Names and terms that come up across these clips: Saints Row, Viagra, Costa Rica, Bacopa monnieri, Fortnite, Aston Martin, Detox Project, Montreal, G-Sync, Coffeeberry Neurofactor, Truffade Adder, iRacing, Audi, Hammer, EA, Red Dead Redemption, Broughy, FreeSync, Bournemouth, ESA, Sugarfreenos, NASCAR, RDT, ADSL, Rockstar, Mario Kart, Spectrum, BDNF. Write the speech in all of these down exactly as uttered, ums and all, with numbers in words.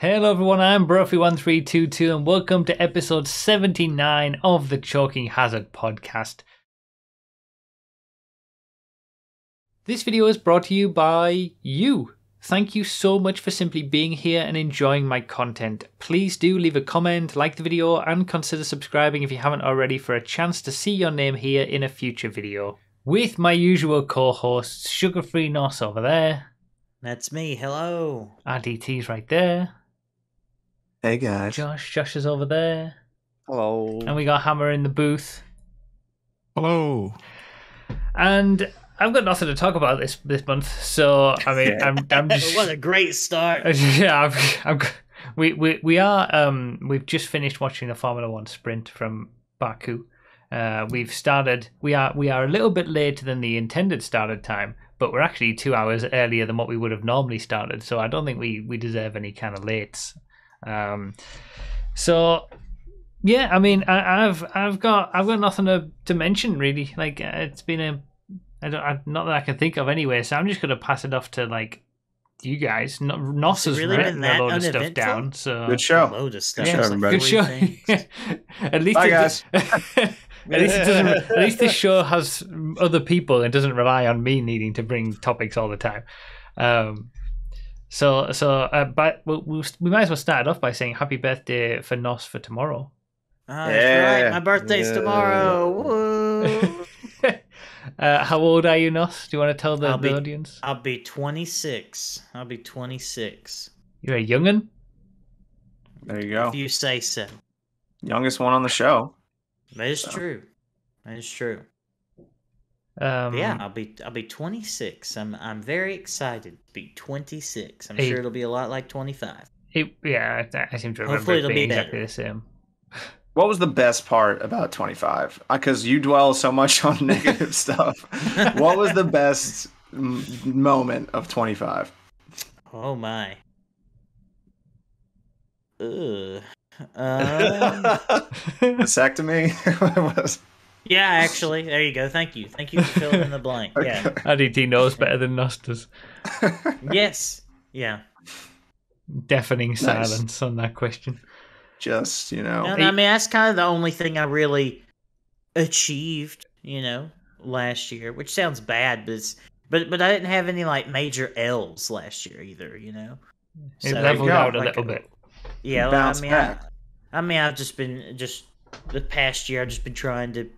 Hello everyone, I'm Broughy one three two two and welcome to episode seventy-nine of the Choking Hazard Podcast. This video is brought to you by you. Thank you so much for simply being here and enjoying my content. Please do leave a comment, like the video and consider subscribing if you haven't already for a chance to see your name here in a future video. With my usual co-hosts, Sugarfreenos over there. That's me, hello. R D T's right there. Hey guys. Josh, Josh is over there. Hello. And we got Hammer in the booth. Hello. And I've got nothing to talk about this this month, so I mean, I'm I'm just. What a great start. Yeah, I'm, I'm, we we we are um we've just finished watching the Formula One sprint from Baku. Uh, we've started. We are we are a little bit later than the intended started time, but we're actually two hours earlier than what we would have normally started. So I don't think we we deserve any kind of lates. Um, so yeah, I mean, I, I've I've got I've got nothing to to mention really. Like it's been a I don't I, not that I can think of anyway. So I'm just gonna pass it off to like you guys. No, Nos has really written a load of stuff down. So good show, a load of stuff. Yeah, show, like, good show. At least. Bye, guys. At least, it doesn't, at least this show has other people and doesn't rely on me needing to bring topics all the time. Um, so, so, uh, but we'll, we'll, we might as well start it off by saying happy birthday for Nos for tomorrow. Oh, yeah. Right. My birthday's yeah. tomorrow. Woo. uh, how old are you, Nos? Do you want to tell the, I'll the be, audience? I'll be twenty-six. I'll be twenty-six. You're a young'un? There you go. If you say so. Youngest one on the show. That is so. true. That is true. Um, yeah, I'll be I'll be twenty-six. I'm I'm very excited to be twenty-six. I'm it, sure it'll be a lot like twenty-five. It, yeah, I, I seem to remember Hopefully it it'll being be exactly the same. What was the best part about twenty-five? Because you dwell so much on negative stuff. What was the best m moment of twenty-five? Oh my. Ugh. Uh... Vasectomy. Yeah, actually, there you go. Thank you, thank you for filling in the blank. Okay. Yeah, R D T knows better than Nos does. Yes, yeah. Deafening nice. silence on that question. Just you know, and, I mean that's kind of the only thing I really achieved, you know, last year. Which sounds bad, but it's, but but I didn't have any like major L's last year either, you know. So, it leveled out a like little a, bit. Yeah, well, I mean, I, I mean, I've just been just the past year. I've just been trying to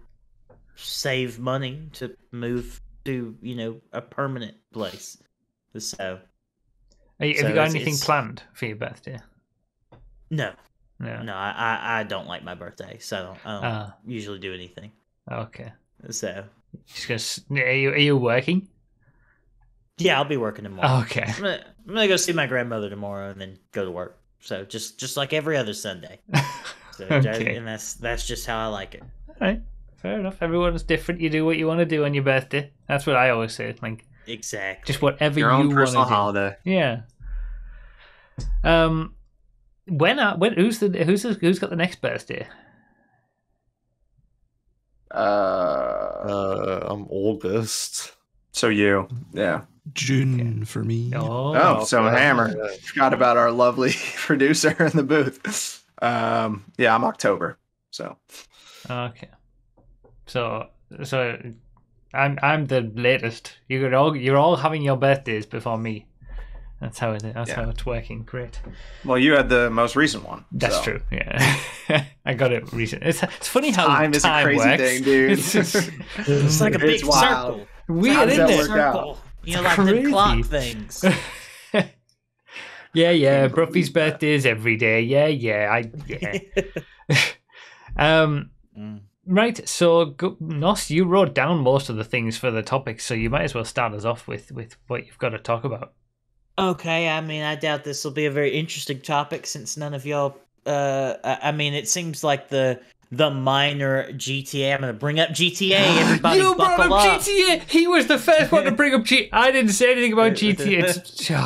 save money to move to you know a permanent place. So, Are you, so have you got it's, anything it's, planned for your birthday? No, no, no. I, I, I don't like my birthday, so I don't, I don't uh, usually do anything. Okay, so just gonna, are you are you working? Yeah, I'll be working tomorrow. Okay, I'm gonna, I'm gonna go see my grandmother tomorrow and then go to work. So just just like every other Sunday, so, okay. And that's that's just how I like it. All right, fair enough. Everyone's different. You do what you want to do on your birthday. That's what I always say. Like exactly, just whatever your own you personal want to holiday. Do. Yeah. Um, when I, when who's the who's the, who's got the next birthday? Uh, uh I'm August. So you, yeah. June okay. for me. Oh, oh so okay. Hammer. Forgot about our lovely producer in the booth. Um, yeah, I'm October. So okay. So so I'm I'm the latest. You could all you're all having your birthdays before me. That's how it is. That's yeah. how it's working. Great. Well, you had the most recent one. That's so. true. Yeah, I got it recent. It's it's funny how time, time is a crazy works. thing, dude. It's, just, it's like a big it's wild. circle. Weird in this circle. Out? You know, like crazy. the clock things. yeah, yeah. Broughy's birthday is every day. Yeah, yeah. I. Yeah. um. Mm. Right. So, go, Nos, you wrote down most of the things for the topic, so you might as well start us off with with what you've got to talk about. Okay. I mean, I doubt this will be a very interesting topic since none of y'all. Uh. I mean, it seems like the. The minor G T A. I'm going to bring up G T A. Everybody you brought up, up G T A. He was the first one to bring up G T A. I didn't say anything about G T A. It's... yeah.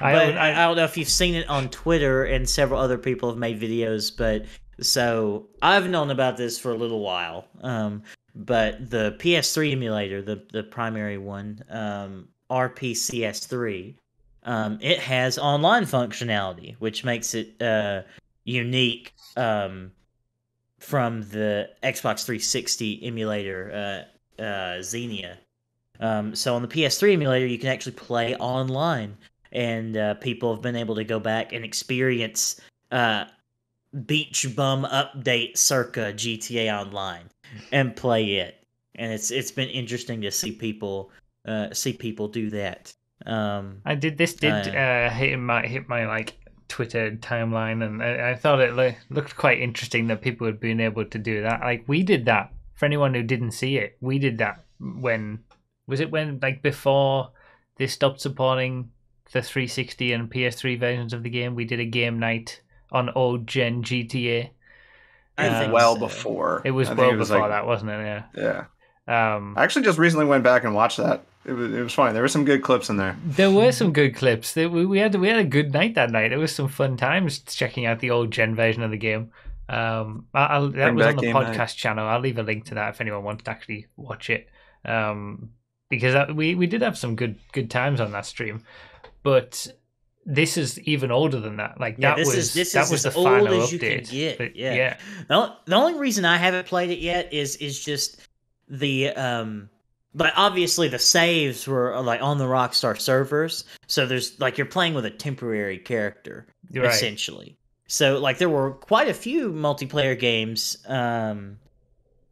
I, but, I, I don't know if you've seen it on Twitter, and several other people have made videos. But so I've known about this for a little while. Um, but the P S three emulator, the the primary one, um, R P C S three, Um, it has online functionality, which makes it uh, unique um, from the Xbox three sixty emulator uh, uh, Xenia. Um, so on the P S three emulator, you can actually play online, and uh, people have been able to go back and experience uh, Beach Bum Update circa G T A Online and play it. And it's it's been interesting to see people uh, see people do that. Um, I did this did uh, uh, hit my hit my like Twitter timeline, and I, I thought it lo- looked quite interesting that people had been able to do that. Like we did that. For anyone who didn't see it, we did that when was it when like before they stopped supporting the three sixty and P S three versions of the game. We did a game night on old gen G T A. I um, think well so. before it was I well it was before like, that, wasn't it? Yeah. Yeah. Um, I actually just recently went back and watched that. It was it was fine. There were some good clips in there. There were some good clips. We we had we had a good night that night. It was some fun times checking out the old gen version of the game. Um, I'll, that Bring was on the podcast night. channel. I'll leave a link to that if anyone wants to actually watch it. Um, because that, we we did have some good good times on that stream, but this is even older than that. Like yeah, that this was is, this that is was as the old final as you update. Can get. But, yeah. yeah. The, the only reason I haven't played it yet is is just. The um, but obviously the saves were like on the Rockstar servers, so there's like you're playing with a temporary character right. essentially. So like there were quite a few multiplayer games, um,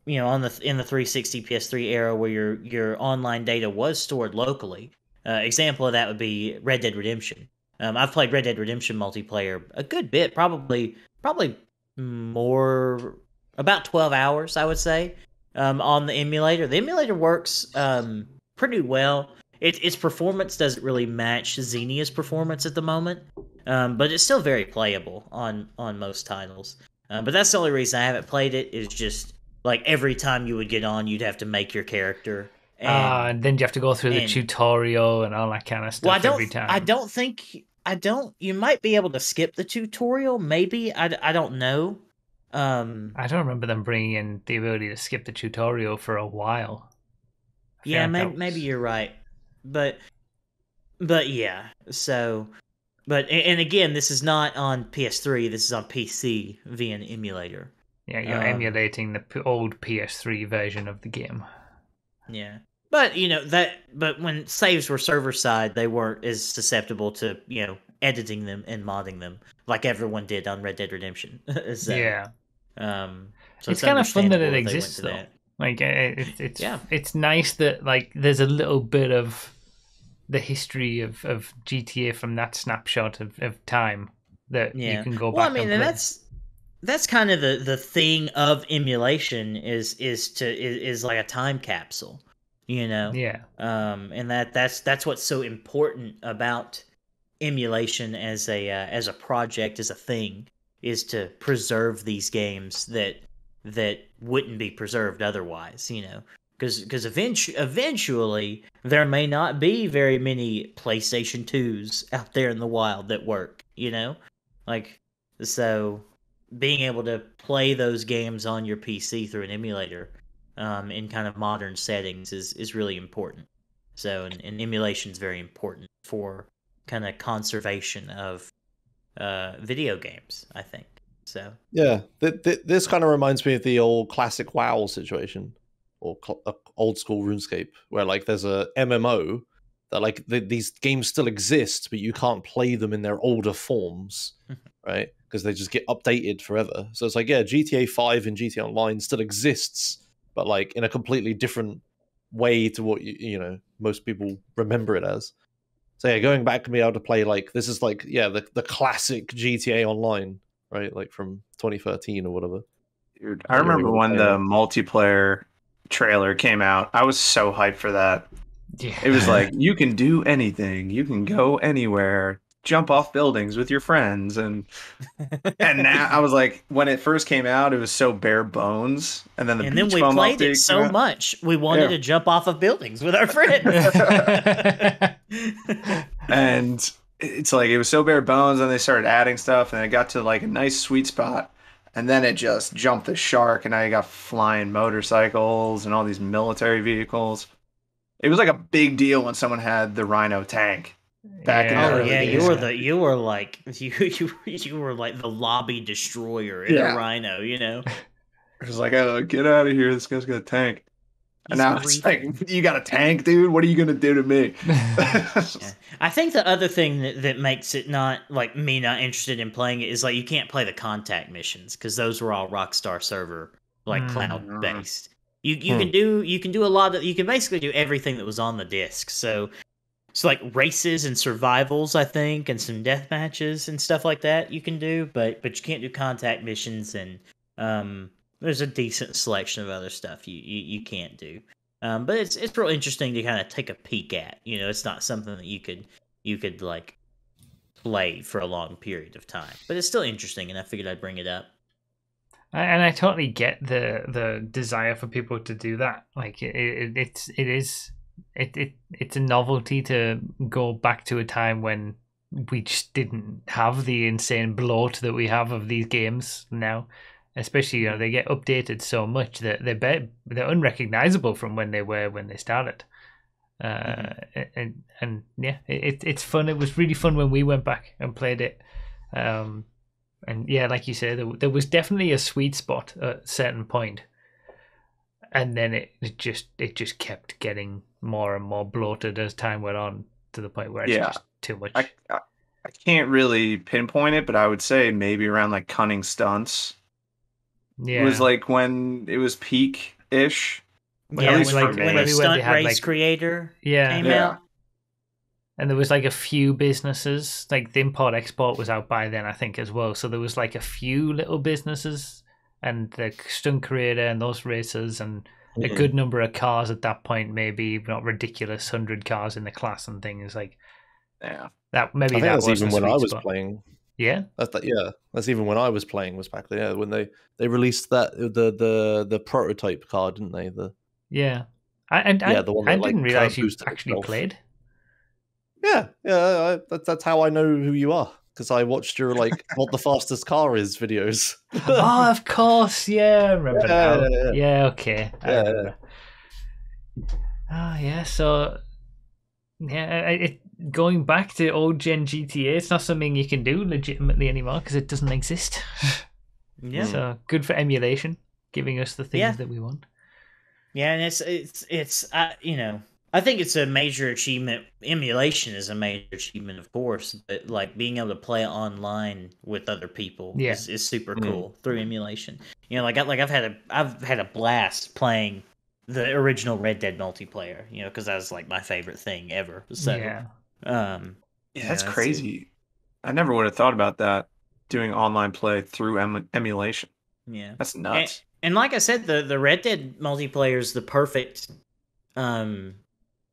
you know, on the in the three sixty P S three era where your your online data was stored locally. Uh, example of that would be Red Dead Redemption. Um, I've played Red Dead Redemption multiplayer a good bit, probably probably more about twelve hours, I would say. Um, on the emulator, the emulator works um, pretty well. It, its performance doesn't really match Xenia's performance at the moment, um, but it's still very playable on on most titles. Uh, but that's the only reason I haven't played it. Is just like every time you would get on, you'd have to make your character, and, uh, and then you have to go through and, the tutorial and all that kind of stuff. Well, I don't, every time. I don't think I don't. You might be able to skip the tutorial, maybe. I, I don't know. Um, I don't remember them bringing in the ability to skip the tutorial for a while. Yeah, like maybe, was... maybe you're right, but but yeah. So, but and again, this is not on P S three. This is on P C via an emulator. Yeah, you're um, emulating the old P S three version of the game. Yeah, but you know that. But when saves were server side, they weren't as susceptible to you know editing them and modding them like everyone did on Red Dead Redemption. so, yeah. Um, so it's, it's kind of fun that it exists, though. That. Like, it, it, it's yeah. it's nice that like there's a little bit of the history of, of G T A from that snapshot of, of time that yeah. you can go well, back. Well, I mean, and and that's that's kind of the, the thing of emulation is is to is, is like a time capsule, you know? Yeah. Um, and that that's that's what's so important about emulation as a uh, as a project, as a thing. Is to preserve these games that that wouldn't be preserved otherwise, you know, because because eventually, eventually there may not be very many PlayStation twos out there in the wild that work, you know, like so being able to play those games on your P C through an emulator um, in kind of modern settings is, is really important. So and, and emulation is very important for kind of conservation of uh video games, I think. So yeah, th- th- this kind of reminds me of the old classic WoW situation, or cl- uh, old school RuneScape, where like there's a M M O that like th- these games still exist, but you can't play them in their older forms, mm-hmm. right? Because they just get updated forever. So it's like yeah, G T A five and G T A Online still exists, but like in a completely different way to what you, you know most people remember it as. So yeah, going back and being able to play like this is like yeah the, the classic G T A Online, right? Like from twenty thirteen or whatever. Dude, I remember when the multiplayer trailer came out. I was so hyped for that. Yeah. It was like you can do anything, you can go anywhere, jump off buildings with your friends, and and now I was like, when it first came out, it was so bare bones, and then the and then we played it so much, we wanted yeah. to jump off of buildings with our friends. And it's like it was so bare bones, and they started adding stuff, and it got to like a nice sweet spot, and then it just jumped the shark, and now you got flying motorcycles and all these military vehicles. It was like a big deal when someone had the Rhino tank. Back yeah. in the oh, yeah, you were the you were like you you you were like the lobby destroyer in yeah. a Rhino, you know. It was like, oh, get out of here! This guy's got a tank. And now it's like, you got a tank, dude. What are you gonna do to me? yeah. I think the other thing that, that makes it not like me not interested in playing it is like you can't play the contact missions because those were all Rockstar server like mm. cloud based. You you hmm. can do you can do a lot of you can basically do everything that was on the disc. So. So like races and survivals, I think, and some death matches and stuff like that you can do, but but you can't do contact missions, and um, there's a decent selection of other stuff you you, you can't do. Um, but it's it's real interesting to kind of take a peek at. You know, it's not something that you could you could like play for a long period of time, but it's still interesting, and I figured I'd bring it up. And I totally get the the desire for people to do that. Like it, it it's it is. It, it it's a novelty to go back to a time when we just didn't have the insane bloat that we have of these games now. Especially, you know, they get updated so much that they're be- they're unrecognizable from when they were when they started. Uh, mm-hmm. and and yeah, it it's fun. It was really fun when we went back and played it. Um, and yeah, like you say, there, there was definitely a sweet spot at a certain point, and then it, it just it just kept getting more and more bloated as time went on to the point where it's yeah. just too much. I, I, I can't really pinpoint it, but I would say maybe around like Cunning Stunts. Yeah. It was like when it was peak-ish. Like, yeah, at least like, when the stunt race like, creator yeah. came yeah. out. And there was like a few businesses, like the import-export was out by then, I think, as well. So there was like a few little businesses and the stunt creator and those racers and a good number of cars at that point, maybe not ridiculous hundred cars in the class and things like. Yeah, that maybe I think that that's was even when I was spot. playing. Yeah, that's that, yeah, that's even when I was playing was back there yeah, when they they released that the the the prototype car, didn't they? The yeah, I and yeah, I, the one that, I didn't like, realize you actually itself. played. Yeah, yeah, I, that's that's how I know who you are. Because I watched your, like, what the fastest car is videos. oh, of course, yeah, I remember yeah, that. Yeah, yeah. yeah okay. Yeah, I remember. Yeah. Oh, yeah, so, yeah, it, going back to old-gen G T A, it's not something you can do legitimately anymore because it doesn't exist. yeah. So, good for emulation, giving us the things yeah. that we want. Yeah, and it's, it's, it's uh, you know... I think it's a major achievement. Emulation is a major achievement, of course, but like being able to play online with other people yeah. is, is super cool mm. through emulation. You know, like I, like I've had a I've had a blast playing the original Red Dead multiplayer. You know, because that was like my favorite thing ever. So, yeah, um, yeah, that's, you know, crazy. That's I never would have thought about that, doing online play through em- emulation. Yeah, that's nuts. And, and like I said, the the Red Dead multiplayer is the perfect. Um,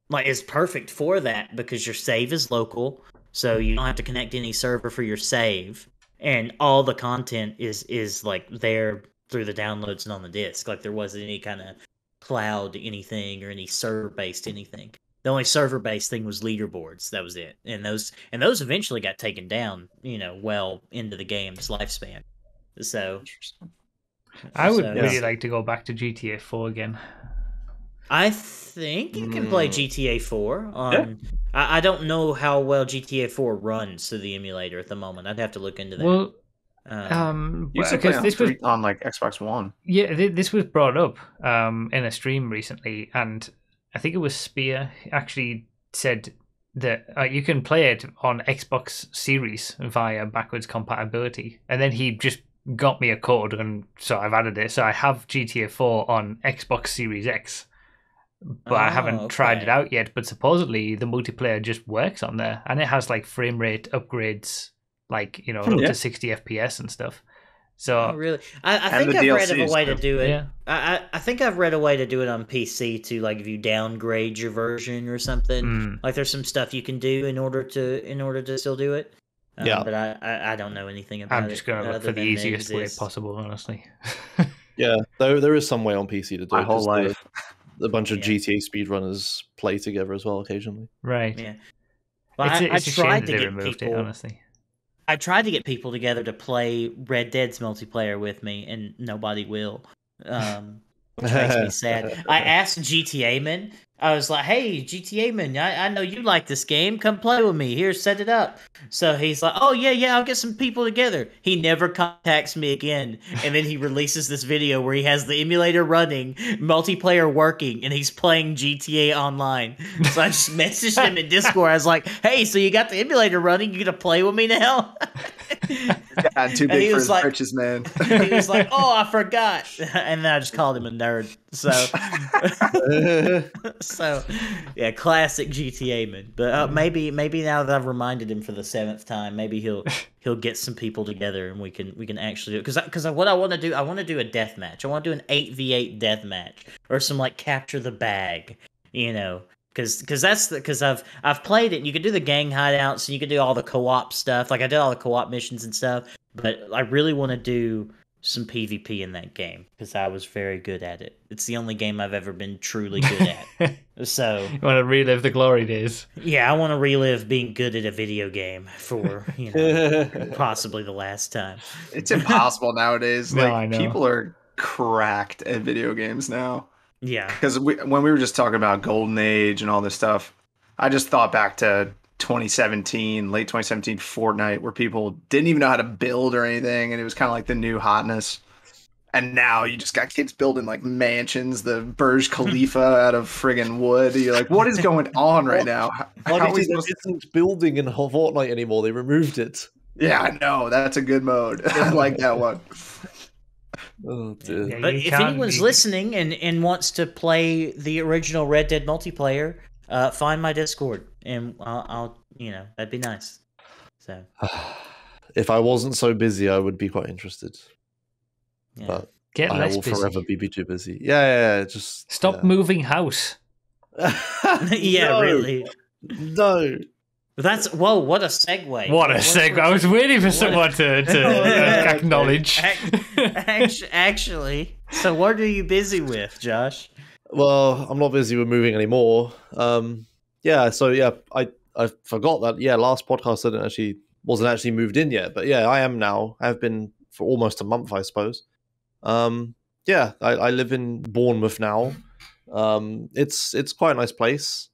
Like, it's perfect for that because your save is local, so you don't have to connect any server for your save, and all the content is, is like, there through the downloads and on the disc. Like, there wasn't any kind of cloud anything or any server-based anything. The only server-based thing was leaderboards. That was it. And those and those eventually got taken down, you know, well into the game's lifespan. So... I would so, really yeah. like to go back to G T A four again. I think you can play G T A four on. Um, yeah. I, I don't know how well G T A four runs through the emulator at the moment. I'd have to look into that. Well, um, you well, on, this was, on like Xbox One. Yeah, th- this was brought up um, in a stream recently, and I think it was Spear actually said that uh, you can play it on Xbox Series via backwards compatibility, and then he just got me a code, and so I've added it. So I have G T A four on Xbox Series X. But oh, I haven't okay. tried it out yet. But supposedly the multiplayer just works on there, and it has like frame rate upgrades, like, you know, yeah. up to sixty F P S and stuff. So oh, really, I, I think I've D L Cs read of a way too. to do it. Yeah. I, I think I've read a way to do it on P C to like if you downgrade your version or something. Mm. Like there's some stuff you can do in order to in order to still do it. Um, yeah, but I, I I don't know anything about it. I'm just going to look for the easiest way possible, honestly. yeah, though there is some way on P C to do My it. My whole life. A bunch of yeah. G T A speedrunners play together as well occasionally. Right. Yeah. Well, it's, I, it's I tried to get people. It, honestly, I tried to get people together to play Red Dead's multiplayer with me, and nobody will. Um, which makes me sad. I asked G T A men I was like, hey, G T A man, I, I know you like this game. Come play with me. Here, set it up. So he's like, oh, yeah, yeah, I'll get some people together. He never contacts me again. And then he releases this video where he has the emulator running, multiplayer working, and he's playing G T A Online. So I just messaged him in Discord. I was like, hey, so you got the emulator running? You going to play with me now? God, too big for his like, purchase, man. He was like, oh, I forgot. And then I just called him a nerd. So, so yeah, classic G T A man. But uh, maybe, maybe now that I've reminded him for the seventh time, maybe he'll he'll get some people together and we can we can actually do it. Because because what I want to do, I want to do a death match. I want to do an eight v eight death match or some like capture the bag, you know. Because because that's because I've I've played it. And you can do the gang hideouts and you can do all the co-op stuff. Like I did all the co-op missions and stuff. But I really want to do some PvP in that game because I was very good at it. It's the only game I've ever been truly good at. So you want to relive the glory days? Yeah, I want to relive being good at a video game for, you know, possibly the last time. It's impossible nowadays. No, like I know. People are cracked at video games now. Yeah, because we, when we were just talking about Golden Age and all this stuff, I just thought back to twenty seventeen, late twenty seventeen Fortnite, where people didn't even know how to build or anything, and it was kind of like the new hotness. And now you just got kids building like mansions, the Burj Khalifa out of friggin' wood. You're like, what is going on right now? How, how is this to... building in Fortnite anymore? They removed it. Yeah, I know. That's a good mode. I like that one. Oh, dude. Yeah, but if anyone's be... listening and, and wants to play the original Red Dead multiplayer, uh, find my Discord and I'll, I'll, you know, that'd be nice. So, if I wasn't so busy, I would be quite interested. Yeah. But Get I less will busy. forever be, be too busy. Yeah, yeah, yeah just stop yeah. moving house. yeah, no, really. No. That's whoa! What a segue! What a segue! I was waiting for someone to, to uh, acknowledge. Actually, so what are you busy with, Josh? Well, I'm not busy with moving anymore. Um, yeah, so yeah, I I forgot that. Yeah, last podcast I didn't actually wasn't actually moved in yet, but yeah, I am now. I've been for almost a month, I suppose. Um, yeah, I, I live in Bournemouth now. Um, it's it's quite a nice place.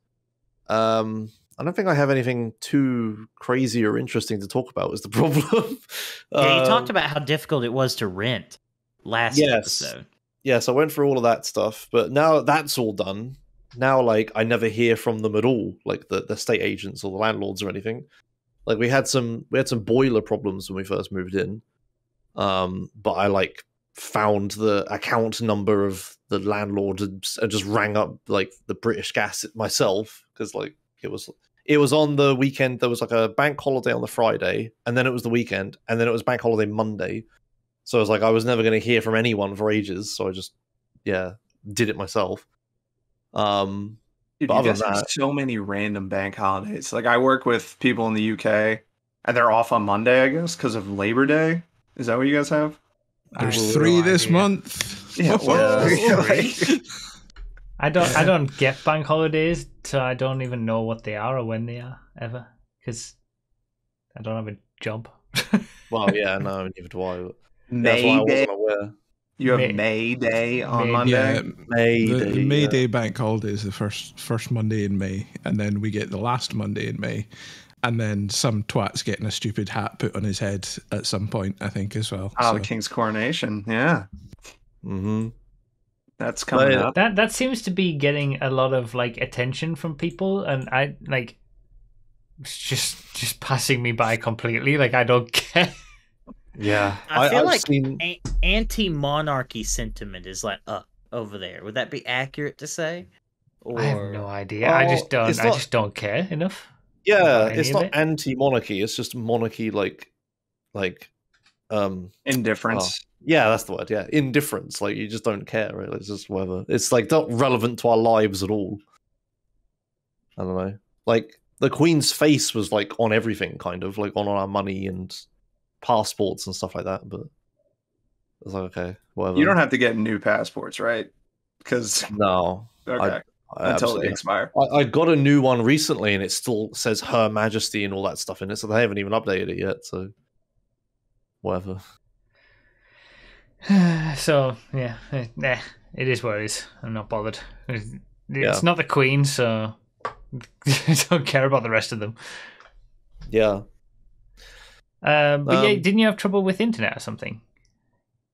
Um. I don't think I have anything too crazy or interesting to talk about is the problem. Yeah, you um, talked about how difficult it was to rent last yes. episode. Yes, I went through all of that stuff, but now that's all done. Now, like, I never hear from them at all, like the, the estate agents or the landlords or anything. Like, we had some we had some boiler problems when we first moved in, um, but I, like, found the account number of the landlord and, and just rang up, like, the British Gas myself, because, like, It was it was on the weekend. There was like a bank holiday on the Friday, and then it was the weekend, and then it was bank holiday Monday. So I was like, I was never going to hear from anyone for ages. So I just, yeah, did it myself. Um, Dude, but other than that, so many random bank holidays. Like I work with people in the U K, and they're off on Monday, I guess, because of Labor Day. Is that what you guys have? There's three this month. Yeah. Well, yeah. I don't. I don't get bank holidays, so I don't even know what they are or when they are ever, because I don't have a job. Well, yeah, no, neither do I. That's why I wasn't aware. You have May, May Day on May Monday. Yeah, May the, Day. The May yeah. Day bank holiday is the first first Monday in May, and then we get the last Monday in May, and then some twat's getting a stupid hat put on his head at some point, I think, as well. Oh, so. The King's coronation, yeah. Mm-hmm. That's coming up. That that seems to be getting a lot of like attention from people, and I like it's just just passing me by completely. Like I don't care. Yeah, I, I feel I've like seen... anti-monarchy sentiment is like up over there. Would that be accurate to say? Or... I have no idea. Well, I just don't. Not... I just don't care enough. Yeah, it's not it. anti-monarchy. It's just monarchy, like like um indifference. Oh. Yeah, that's the word. Yeah, indifference. Like you just don't care. Really. It's just whatever. It's like not relevant to our lives at all. I don't know. Like the Queen's face was like on everything, kind of like on our money and passports and stuff like that. But it's like okay, whatever. You don't have to get new passports, right? Because no, okay, I, I until they expire. I, I got a new one recently, and it still says Her Majesty and all that stuff in it. So they haven't even updated it yet. So whatever. So yeah, nah, it is what it is. I'm not bothered. Yeah. It's not the Queen, so I don't care about the rest of them. Yeah. Uh, but um, yeah, didn't you have trouble with internet or something?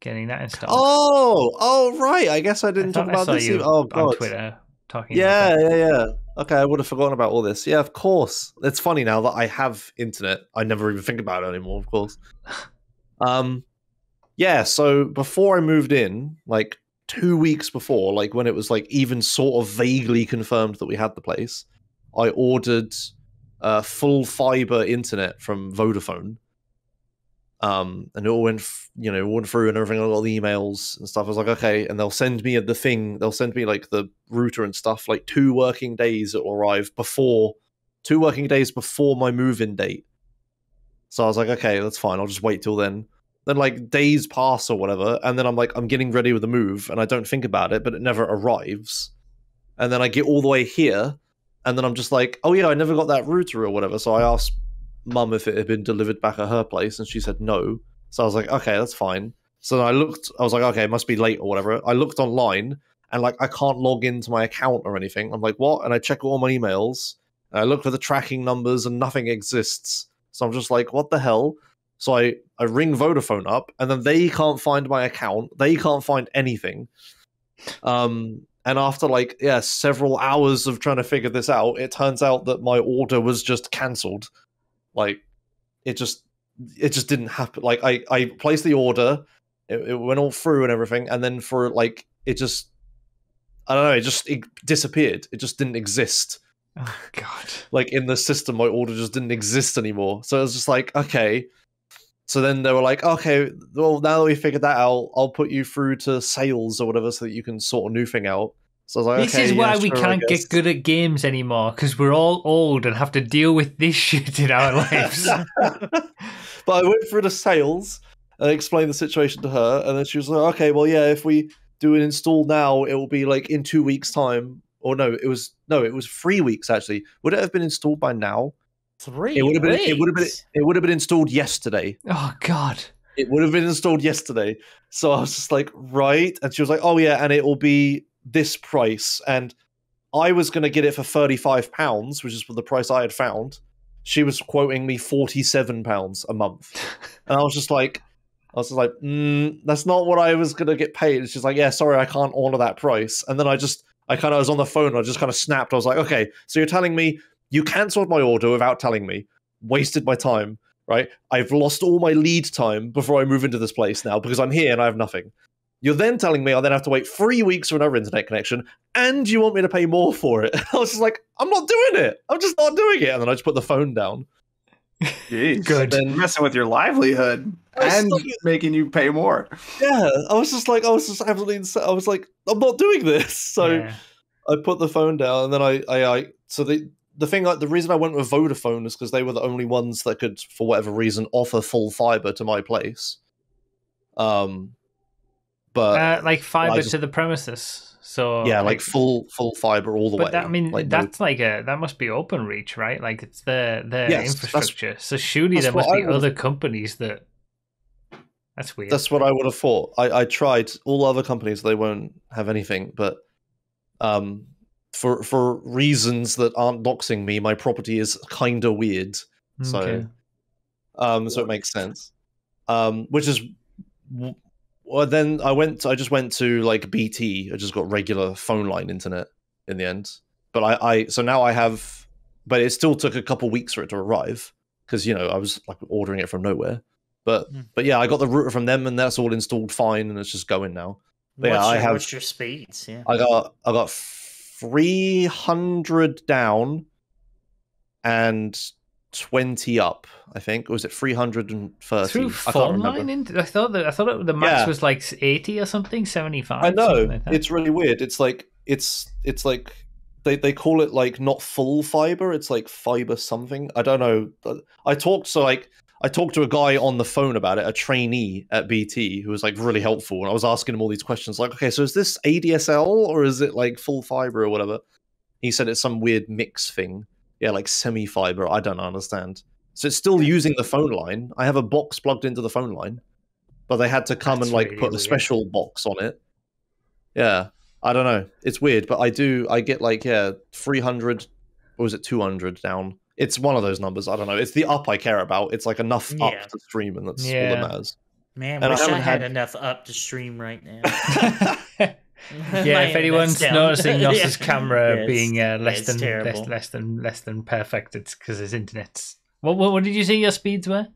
Getting that installed. Oh, oh right. I guess I didn't I talk about I saw this. You oh, God. On Twitter talking. Yeah, about that. yeah, yeah. Okay, I would have forgotten about all this. Yeah, of course. It's funny now that I have internet. I never even think about it anymore. Of course. um, yeah. So before I moved in, like two weeks before, like when it was like even sort of vaguely confirmed that we had the place, I ordered uh, full fiber internet from Vodafone. Um, and it all went, you know, went through and everything. I got the emails and stuff. I was like, okay, and they'll send me the thing. They'll send me like the router and stuff. Like two working days, it will arrive before two working days before my move-in date. So I was like, okay, that's fine. I'll just wait till then. Then like days pass or whatever, and then I'm like, I'm getting ready with the move, and I don't think about it, but it never arrives. And then I get all the way here, and then I'm just like, oh yeah, I never got that router or whatever. So I asked Mum if it had been delivered back at her place, and she said no. So I was like, okay, that's fine. So I looked, I was like, okay, it must be late or whatever. I looked online and like I can't log into my account or anything. I'm like, what? And I check all my emails and I look for the tracking numbers and nothing exists. So I'm just like, what the hell? So I, I ring Vodafone up, and then they can't find my account. They can't find anything. Um, and after like, yeah, several hours of trying to figure this out, it turns out that my order was just cancelled. Like, it just it just didn't happen. Like, I, I placed the order, it, it went all through and everything, and then for, like, it just, I don't know, it just it disappeared. It just didn't exist. Oh, God. Like, in the system, my order just didn't exist anymore. So it was just like, okay. So then they were like, okay, well, now that we figured that out, I'll put you through to sales or whatever so that you can sort a new thing out. So I was like, this okay, is why yeah, we sure, can't get good at games anymore, because we're all old and have to deal with this shit in our lives. But I went through the sales and explained the situation to her, and then she was like, okay, well, yeah, if we do an install now, it will be like in two weeks' time. Or no, it was no, it was three weeks actually. Would it have been installed by now? Three. It would have been. Weeks? It would have been. It would have been installed yesterday. Oh God. It would have been installed yesterday. So I was just like, right, and she was like, oh yeah, and it will be this price, and I was going to get it for thirty-five pounds, which is the price I had found. She was quoting me forty-seven pounds a month, and I was just like, I was just like, mm, that's not what I was going to get paid. And she's like, yeah, sorry, I can't honor that price. And then I just, I kind of was on the phone, and I just kind of snapped. I was like, okay, so you're telling me you cancelled my order without telling me, wasted my time, right? I've lost all my lead time before I move into this place now because I'm here and I have nothing. You're then telling me I then have to wait three weeks for another internet connection, and you want me to pay more for it. I was just like, I'm not doing it. I'm just not doing it. And then I just put the phone down. Jeez. Good. Then messing with your livelihood and making you pay more. Yeah. I was just like, I was just absolutely insane. I was like, I'm not doing this. So yeah. I put the phone down, and then I, I, I so the, the thing, like, the reason I went with Vodafone is because they were the only ones that could, for whatever reason, offer full fiber to my place. Um, But, uh, like fiber like, to the premises, so yeah, like, like full full fiber all the but way. That, I mean, like, that's no... like a that must be Openreach, right? Like it's their their yes, infrastructure. So surely there must I be would... other companies that. That's weird. That's what I would have thought. I, I tried all other companies; they won't have anything. But um, for for reasons that aren't doxing me, my property is kind of weird. So, okay. um, so it makes sense. Um, which is. Well, then I went. I just went to like B T. I just got regular phone line internet in the end. But I, I so now I have. But it still took a couple weeks for it to arrive because you know I was like ordering it from nowhere. But mm. but yeah, I got the router from them, and that's all installed fine, and it's just going now. But what's yeah, your, I have. What's your speeds? Yeah, I got I got three hundred down, and twenty up, I think. Or was it three hundred and thirty? Through phone line, in, I thought that I thought it, the max yeah. was like eighty or something, seventy five. I know like it's really weird. It's like it's it's like they they call it like not full fiber. It's like fiber something. I don't know. I talked so like I talked to a guy on the phone about it, a trainee at B T who was like really helpful, and I was asking him all these questions like, okay, so is this A D S L or is it like full fiber or whatever? He said it's some weird mix thing. Yeah, like semi-fiber. I don't understand. So it's still using the phone line. I have a box plugged into the phone line, but they had to come That's and like really put weird. a special box on it. Yeah, I don't know. It's weird, but I do. I get like yeah, three hundred, or is it two hundred down? It's one of those numbers. I don't know. It's the up I care about. It's like enough yeah. up to stream, and that's yeah. all that matters. Man, and wish I, I had, had enough up to stream right now. Yeah, if anyone's noticing Yoss's yeah. camera yeah, being uh, less than less, less than less than perfect, it's because his internet's. What, what what did you say your speeds were?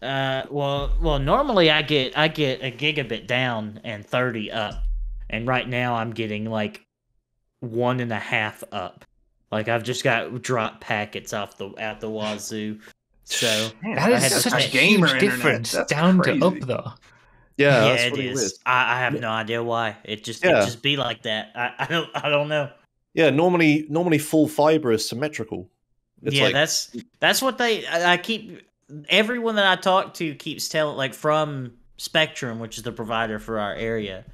Uh, well, well, normally I get I get a gigabit down and thirty up, and right now I'm getting like one and a half up. Like I've just got drop packets off the out the wazoo. So man, that is I had such a huge gamer difference down crazy. to up though. Yeah, yeah, it is. I, I have no idea why it just yeah. it just be like that. I, I don't I don't know. Yeah, normally normally full fiber is symmetrical. It's yeah, like... that's that's what they. I, I keep everyone that I talk to keeps telling like from Spectrum, which is the provider for our area.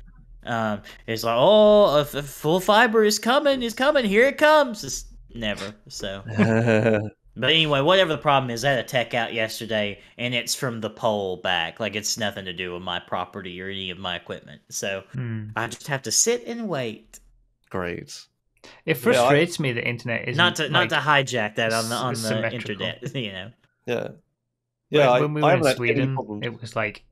Um, it's like oh, a, a full fiber is coming, is coming. Here it comes. It's never so. But anyway, whatever the problem is, I had a tech out yesterday, and it's from the pole back. Like, it's nothing to do with my property or any of my equipment. So hmm. I just have to sit and wait. Great. It frustrates yeah, I, me the internet isn't... Not to, like, not to hijack that on the, on the internet, you know? Yeah. Yeah, when, I, when we I were in Sweden, it was like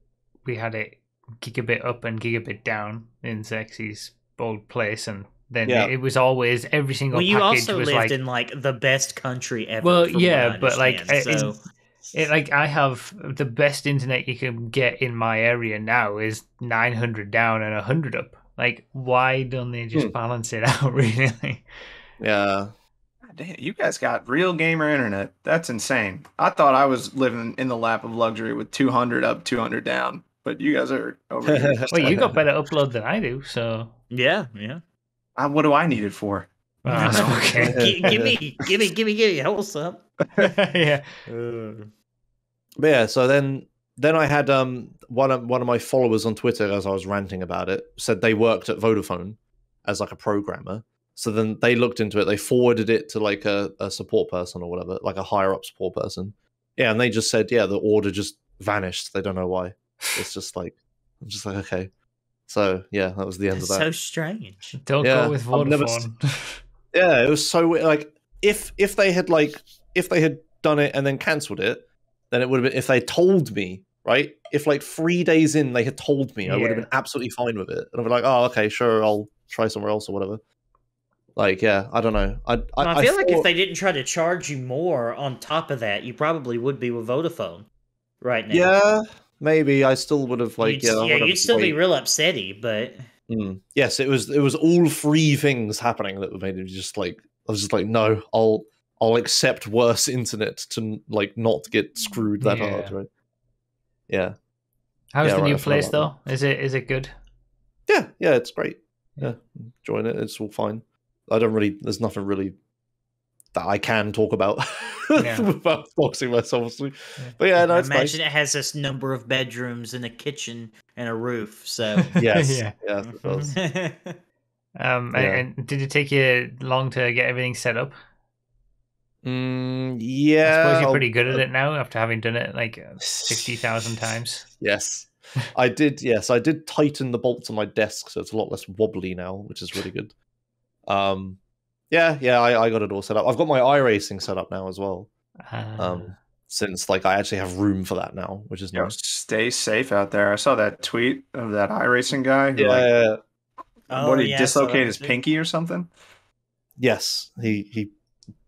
we had it gigabit up and gigabit down in Xexi's old place, and... Then yeah. it was always every single. Well, you package also was lived like, in like the best country ever. Well, yeah, but like, so. it, it, like I have the best internet you can get in my area now is nine hundred down and a hundred up. Like, why don't they just hmm. balance it out? Really? Yeah. God damn, you guys got real gamer internet. That's insane. I thought I was living in the lap of luxury with two hundred up, two hundred down, but you guys are over here. Well, you got better upload than I do, so yeah, yeah. Uh, what do I need it for? Uh, okay. G- give me, give me, give me, give me. Hold up. Yeah. Uh. But yeah. So then, then I had um one of one of my followers on Twitter, as I was ranting about it, said they worked at Vodafone as like a programmer. So then they looked into it. They forwarded it to like a, a support person or whatever, like a higher up support person. Yeah, and they just said, yeah, the order just vanished. They don't know why. It's just like, I'm just like, okay. So yeah, that was the end That's of that. So strange. Don't yeah, go with Vodafone. Never, yeah, it was so weird. Like if if they had like if they had done it and then cancelled it, then it would have been. If they told me, right? If like three days in they had told me, yeah. I would have been absolutely fine with it, and I'd be like, oh, okay, sure, I'll try somewhere else or whatever. Like yeah, I don't know. I I, I feel I like thought... if they didn't try to charge you more on top of that, you probably would be with Vodafone right now. Yeah. Maybe I still would have like you'd, yeah, yeah you'd still wait. be real upsetty, but mm. yes, it was it was all three things happening that made me just like I was just like no, I'll I'll accept worse internet to like not get screwed that yeah. hard, right? Yeah. How's yeah, the right, new place though? That. Is it is it good? Yeah, yeah, it's great. Yeah, enjoying it. It's all fine. I don't really. There's nothing really that I can talk about yeah. without boxing myself. Yeah. But yeah, no, it's I imagine nice. It has this number of bedrooms and a kitchen and a roof. So yes, yeah, yeah it does. um, yeah. And did it take you long to get everything set up? Mm, yeah, I suppose you're pretty good at it now after having done it like sixty thousand times. Yes, I did. Yes, I did tighten the bolts on my desk, so it's a lot less wobbly now, which is really good. Um. Yeah, yeah, I, I got it all set up. I've got my iRacing set up now as well. Uh, um, since like I actually have room for that now, which is nice. Stay safe out there. I saw that tweet of that iRacing guy who yeah, like, yeah, yeah. Oh, what did he yeah, dislocate his pinky or something? Yes, he he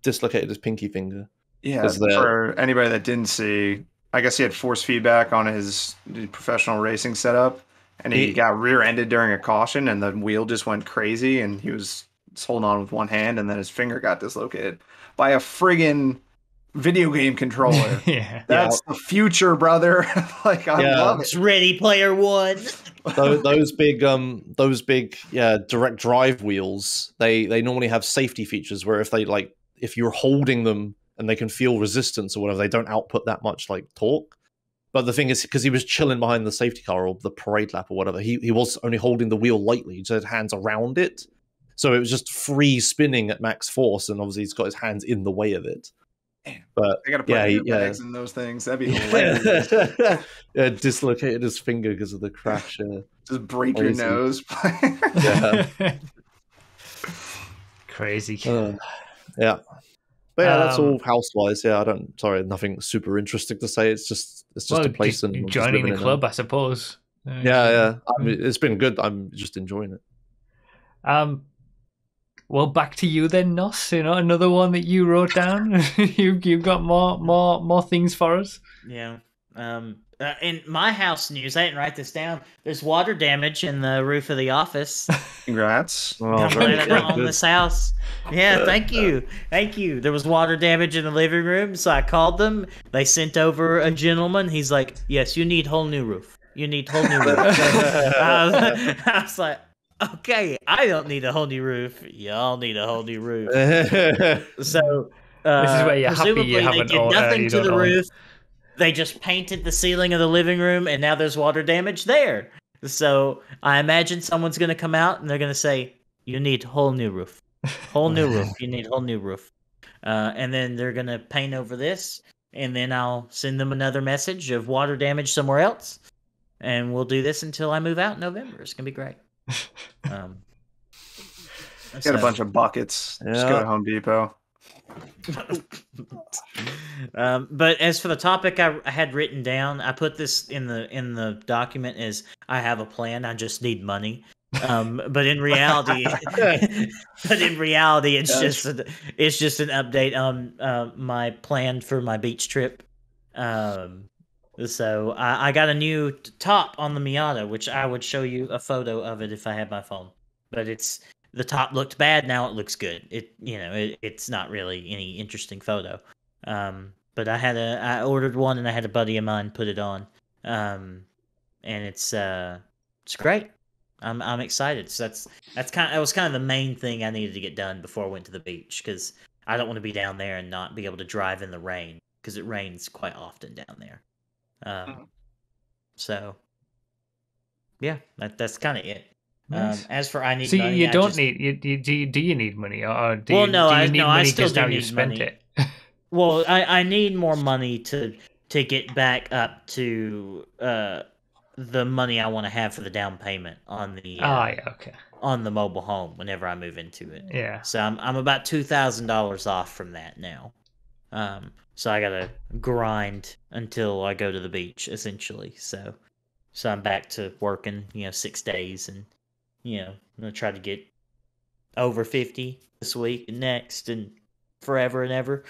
dislocated his pinky finger. Yeah, for anybody that didn't see, I guess he had force feedback on his professional racing setup, and he, he got rear-ended during a caution, and the wheel just went crazy, and he was. Holding on with one hand, and then his finger got dislocated by a friggin' video game controller. yeah, that's yeah. the future, brother. Like I yeah. love it. It's Ready Player One. those, those big, um, those big, yeah, direct drive wheels. They they normally have safety features where if they like, if you're holding them and they can feel resistance or whatever, they don't output that much like torque. But the thing is, because he was chilling behind the safety car or the parade lap or whatever, he he was only holding the wheel lightly. He just had hands around it. So it was just free spinning at max force, and obviously he's got his hands in the way of it. Damn. But I gotta put yeah, yeah. in those things. That'd be hilarious. yeah, dislocated his finger because of the crash. Yeah. Just break Crazy. your nose. Yeah. Crazy. Uh, yeah. But yeah, that's um, all house-wise. Yeah, I don't. Sorry, nothing super interesting to say. It's just, it's just well, a place and joining the club, I suppose. Yeah, yeah. yeah. I mean, it's been good. I'm just enjoying it. Um. Well, back to you then, Nos. You know, another one that you wrote down. you you got more more more things for us. Yeah. Um. Uh, in my house news, I didn't write this down. There's water damage in the roof of the office. Congrats! Oh, on this house. Yeah, thank you, thank you. There was water damage in the living room, so I called them. They sent over a gentleman. He's like, "Yes, you need whole new roof. You need whole new roof." I, was, I was like, "Okay, I don't need a whole new roof. Y'all need a whole new roof." So uh, this is where you're happy you haven't did nothing uh, to the roof. Own. They just painted the ceiling of the living room, and now there's water damage there. So I imagine someone's going to come out, and they're going to say, you need whole new roof. Whole new roof. You need whole new roof. Uh, and then they're going to paint over this, and then I'll send them another message of water damage somewhere else, and we'll do this until I move out in November. It's going to be great. Um, Get so. a bunch of buckets. Yeah. Just go to Home Depot. um, but as for the topic I, I had written down, I put this in the in the document as I have a plan. I just need money. Um, but in reality, but in reality, it's yes. just a, it's just an update on uh, my plan for my beach trip. Um, so I, I got a new top on the Miata, which I would show you a photo of it if I had my phone. But it's. The top looked bad. Now it looks good. It, you know, it, it's not really any interesting photo. Um, but I had a, I ordered one, and I had a buddy of mine put it on. Um, and it's, uh, it's great. I'm, I'm excited. So that's, that's kind of, that was kind of the main thing I needed to get done before I went to the beach, because I don't want to be down there and not be able to drive in the rain, because it rains quite often down there. Um, so yeah, that, that's kind of it. Nice. Um, as for I need, so money, you don't I just... need. You, you, do you do you need money or do well, you, no, do you I, need no, money I still just do how you spent money. it? Well, I, I need more money to to get back up to uh, the money I want to have for the down payment on the uh, oh, yeah, okay on the mobile home whenever I move into it. Yeah, so I'm I'm about two thousand dollars off from that now. Um, so I gotta grind until I go to the beach essentially. So, so I'm back to working, you know, six days and. You know, I'm going to try to get over fifty this week and next and forever and ever.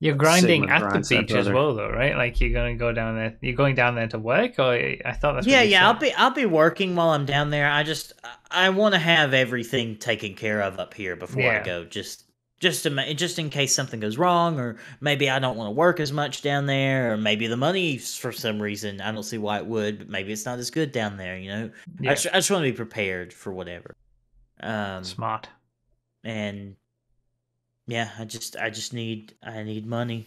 You're grinding Sigma at the beach as well, though, right? Like, you're going to go down there. You're going down there to work, or I thought that's what yeah, yeah. Said. I'll be I'll be working while I'm down there. I just I want to have everything taken care of up here before yeah. I go, just just to, just in case something goes wrong, or maybe I don't want to work as much down there, or maybe the money for some reason I don't see why it would, but maybe it's not as good down there. You know, yeah. I, just, I just want to be prepared for whatever. Um, Smart. And yeah, I just I just need I need money.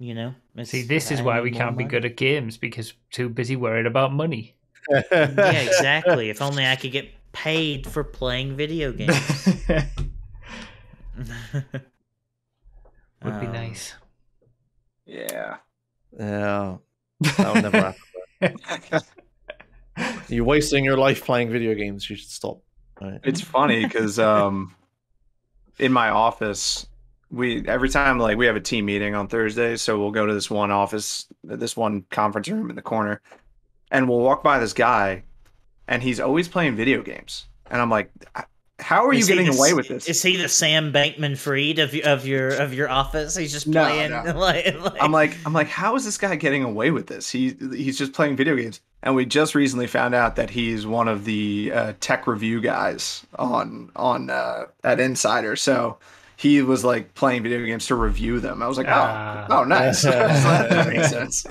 You know. It's, see, this is I why we can't money. be good at games, because too busy worried about money. Yeah, exactly. If only I could get paid for playing video games. Would be um, nice. Yeah. Yeah. That would never happen. You're wasting your life playing video games. You should stop. Right. It's funny because um, in my office, we every time like we have a team meeting on Thursdays, so we'll go to this one office, this one conference room in the corner, and we'll walk by this guy, and he's always playing video games, and I'm like. I, How are is you getting the, away with this? Is he the Sam Bankman-Fried of of your of your office? He's just no, playing. No. Like, like... I'm like I'm like, how is this guy getting away with this? He he's just playing video games, and we just recently found out that he's one of the uh, tech review guys on on uh, at Insider. So he was like playing video games to review them. I was like, oh, uh, oh, nice. That makes sense.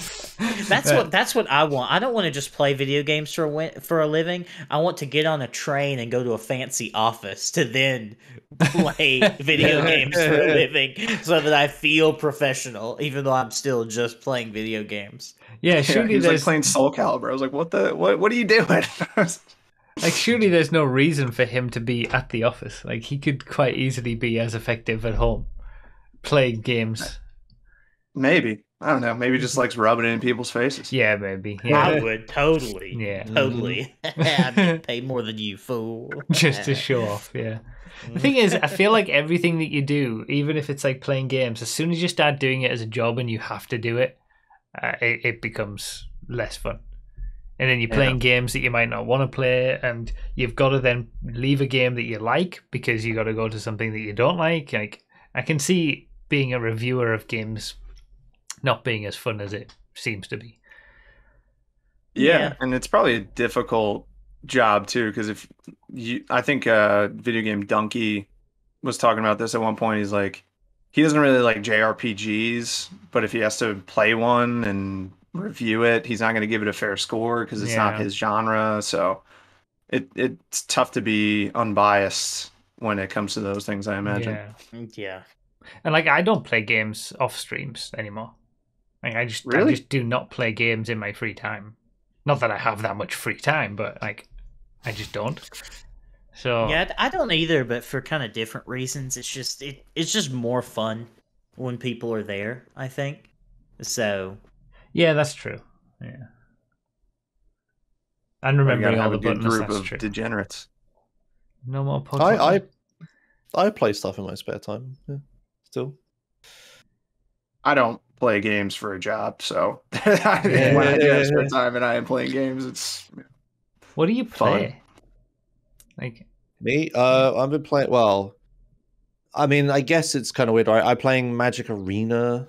That's what that's what I want. I don't want to just play video games for a for a living. I want to get on a train and go to a fancy office to then play video games for a living, so that I feel professional, even though I'm still just playing video games. Yeah, surely yeah, he was like playing Soul Calibur. I was like, what the what? What are you doing? Like, surely there's no reason for him to be at the office. Like, he could quite easily be as effective at home playing games. Maybe. I don't know. Maybe just likes rubbing it in people's faces. Yeah, baby. Yeah. I would totally. Yeah, totally. I'd get paid more than you, fool. Just to show off. Yeah. The thing is, I feel like everything that you do, even if it's like playing games, as soon as you start doing it as a job and you have to do it, uh, it, it becomes less fun. And then you're playing yeah. games that you might not want to play, and you've got to then leave a game that you like because you got to go to something that you don't like. Like, I can see being a reviewer of games not being as fun as it seems to be. Yeah, yeah. And it's probably a difficult job too, because if you, I think uh, Video Game Donkey was talking about this at one point. He's like, he doesn't really like J R P Gs, but if he has to play one and review it, he's not going to give it a fair score because it's yeah. not his genre. So it it's tough to be unbiased when it comes to those things, I imagine. Yeah, yeah. And like, I don't play games off streams anymore. Like, I just really? I just do not play games in my free time. Not that I have that much free time, but like, I just don't. So yeah, I don't either. But for kind of different reasons, it's just it it's just more fun when people are there, I think. So. Yeah, that's true. Yeah, and remembering all the buttons. Group that's of true. Degenerates. No more. I, I I play stuff in my spare time. Yeah, still. I don't play games for a job, so yeah. when I do have spare time and I am playing games, it's. What do you play? Fun. Like me, uh, I've been playing. Well, I mean, I guess it's kind of weird. Right? I'm playing Magic Arena.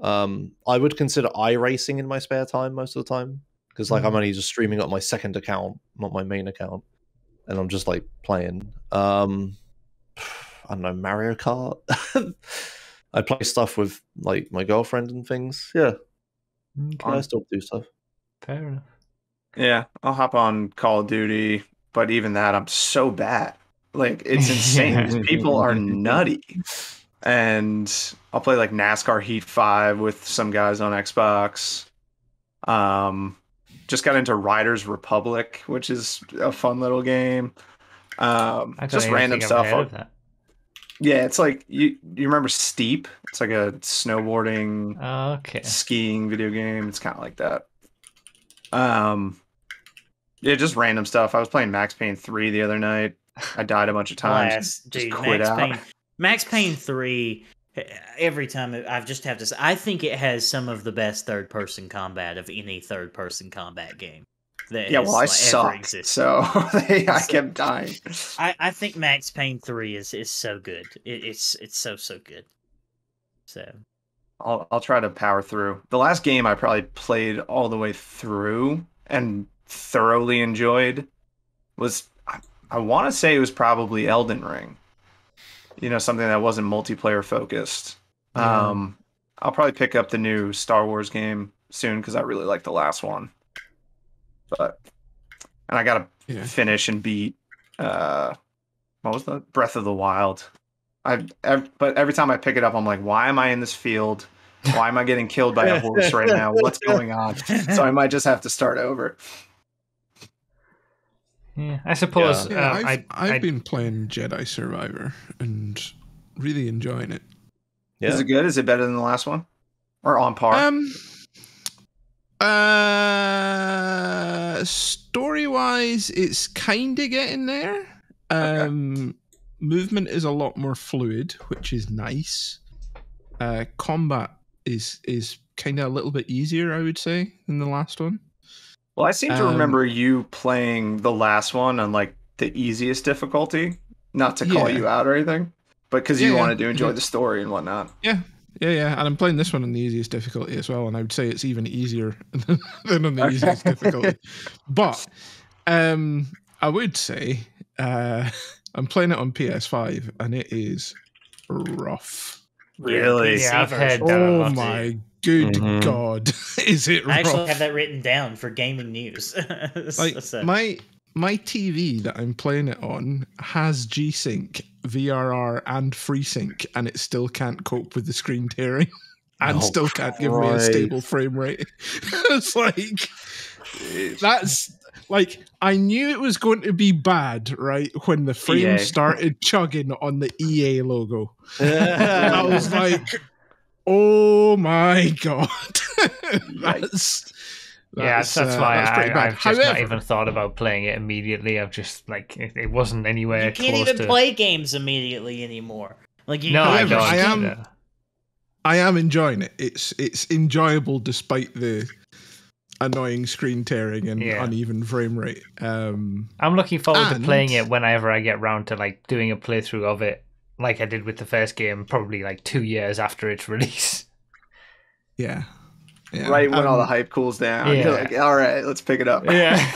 Um, I would consider iRacing in my spare time most of the time because, like, mm. I'm only just streaming up my second account, not my main account, and I'm just like playing. Um, I don't know, Mario Kart. I play stuff with like my girlfriend and things. Yeah, okay. I still do stuff. Fair enough. Yeah, I'll hop on Call of Duty, but even that, I'm so bad. Like, it's insane. People are nutty. And I'll play like NASCAR Heat five with some guys on Xbox. Um, just got into Riders Republic, which is a fun little game. Um, just random stuff. Yeah, it's like you you remember Steep? It's like a snowboarding, okay. skiing video game. It's kind of like that. Um, yeah, just random stuff. I was playing Max Payne three the other night. I died a bunch of times. Last, just dude, quit Max out. Payne. Max Payne three, every time I just have to say, I think it has some of the best third-person combat of any third-person combat game. That yeah, well, I like, suck, so they, I so, kept dying. I, I think Max Payne three is, is so good. It, it's it's so, so good. So I'll, I'll try to power through. The last game I probably played all the way through and thoroughly enjoyed was, I, I want to say it was probably Elden Ring. You know, something that wasn't multiplayer focused. Yeah. Um, I'll probably pick up the new Star Wars game soon because I really like the last one. But and I gotta yeah. finish and beat. Uh, what was the Breath of the Wild? I ev but every time I pick it up, I'm like, why am I in this field? Why am I getting killed by a horse right now? What's going on? So I might just have to start over. Yeah, I suppose. Yeah, uh, I've, I, I've I, been playing Jedi Survivor and really enjoying it. Yeah. Is it good? Is it better than the last one, or on par? Um, uh, story-wise, it's kind of getting there. Um, okay. Movement is a lot more fluid, which is nice. Uh, combat is is kind of a little bit easier, I would say, than the last one. Well, I seem to remember um, you playing the last one on like the easiest difficulty, not to call yeah. you out or anything, but because you yeah, wanted to enjoy yeah. the story and whatnot. Yeah, yeah, yeah. And I'm playing this one on the easiest difficulty as well, and I would say it's even easier than on the okay. easiest difficulty. But um, I would say uh, I'm playing it on P S five, and it is rough. Really? Yeah, I've heard that. Oh my god. Good mm-hmm. God, is it rough? I actually have that written down for gaming news. Like, so. my my T V that I'm playing it on has G-Sync, V R R, and FreeSync, and it still can't cope with the screen tearing, and oh, still can't Christ. give me a stable frame rate. It's like that's like I knew it was going to be bad, right? When the frame E A. started chugging on the E A logo, I was like. Oh my god. that's, that's, yeah, that's uh, why that's I, I've just However, not even thought about playing it immediately. I've just, like, it, it wasn't anywhere You can't close even to... play games immediately anymore. Like, you no, However, I, I am. Either. I am enjoying it. It's it's enjoyable despite the annoying screen tearing and yeah. uneven frame rate. Um, I'm looking forward and... to playing it whenever I get round to, like, doing a playthrough of it, like I did with the first game, probably like two years after its release. Yeah, yeah. Right when um, all the hype cools down, yeah. You're like, all right, let's pick it up. Yeah.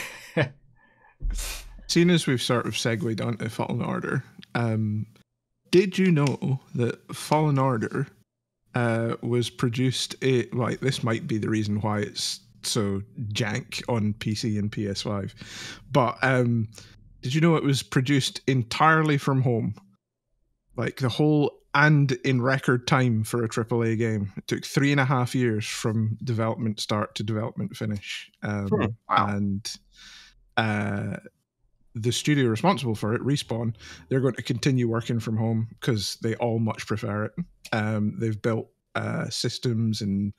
Seeing as we've sort of segued onto Fallen Order, um, did you know that Fallen Order uh, was produced? A, like this might be the reason why it's so jank on P C and P S five, but um, did you know it was produced entirely from home? Like the whole and in record time for a triple A game. It took three and a half years from development start to development finish. Um, oh, wow. And uh, the studio responsible for it, Respawn, they're going to continue working from home because they all much prefer it. Um, they've built uh, systems and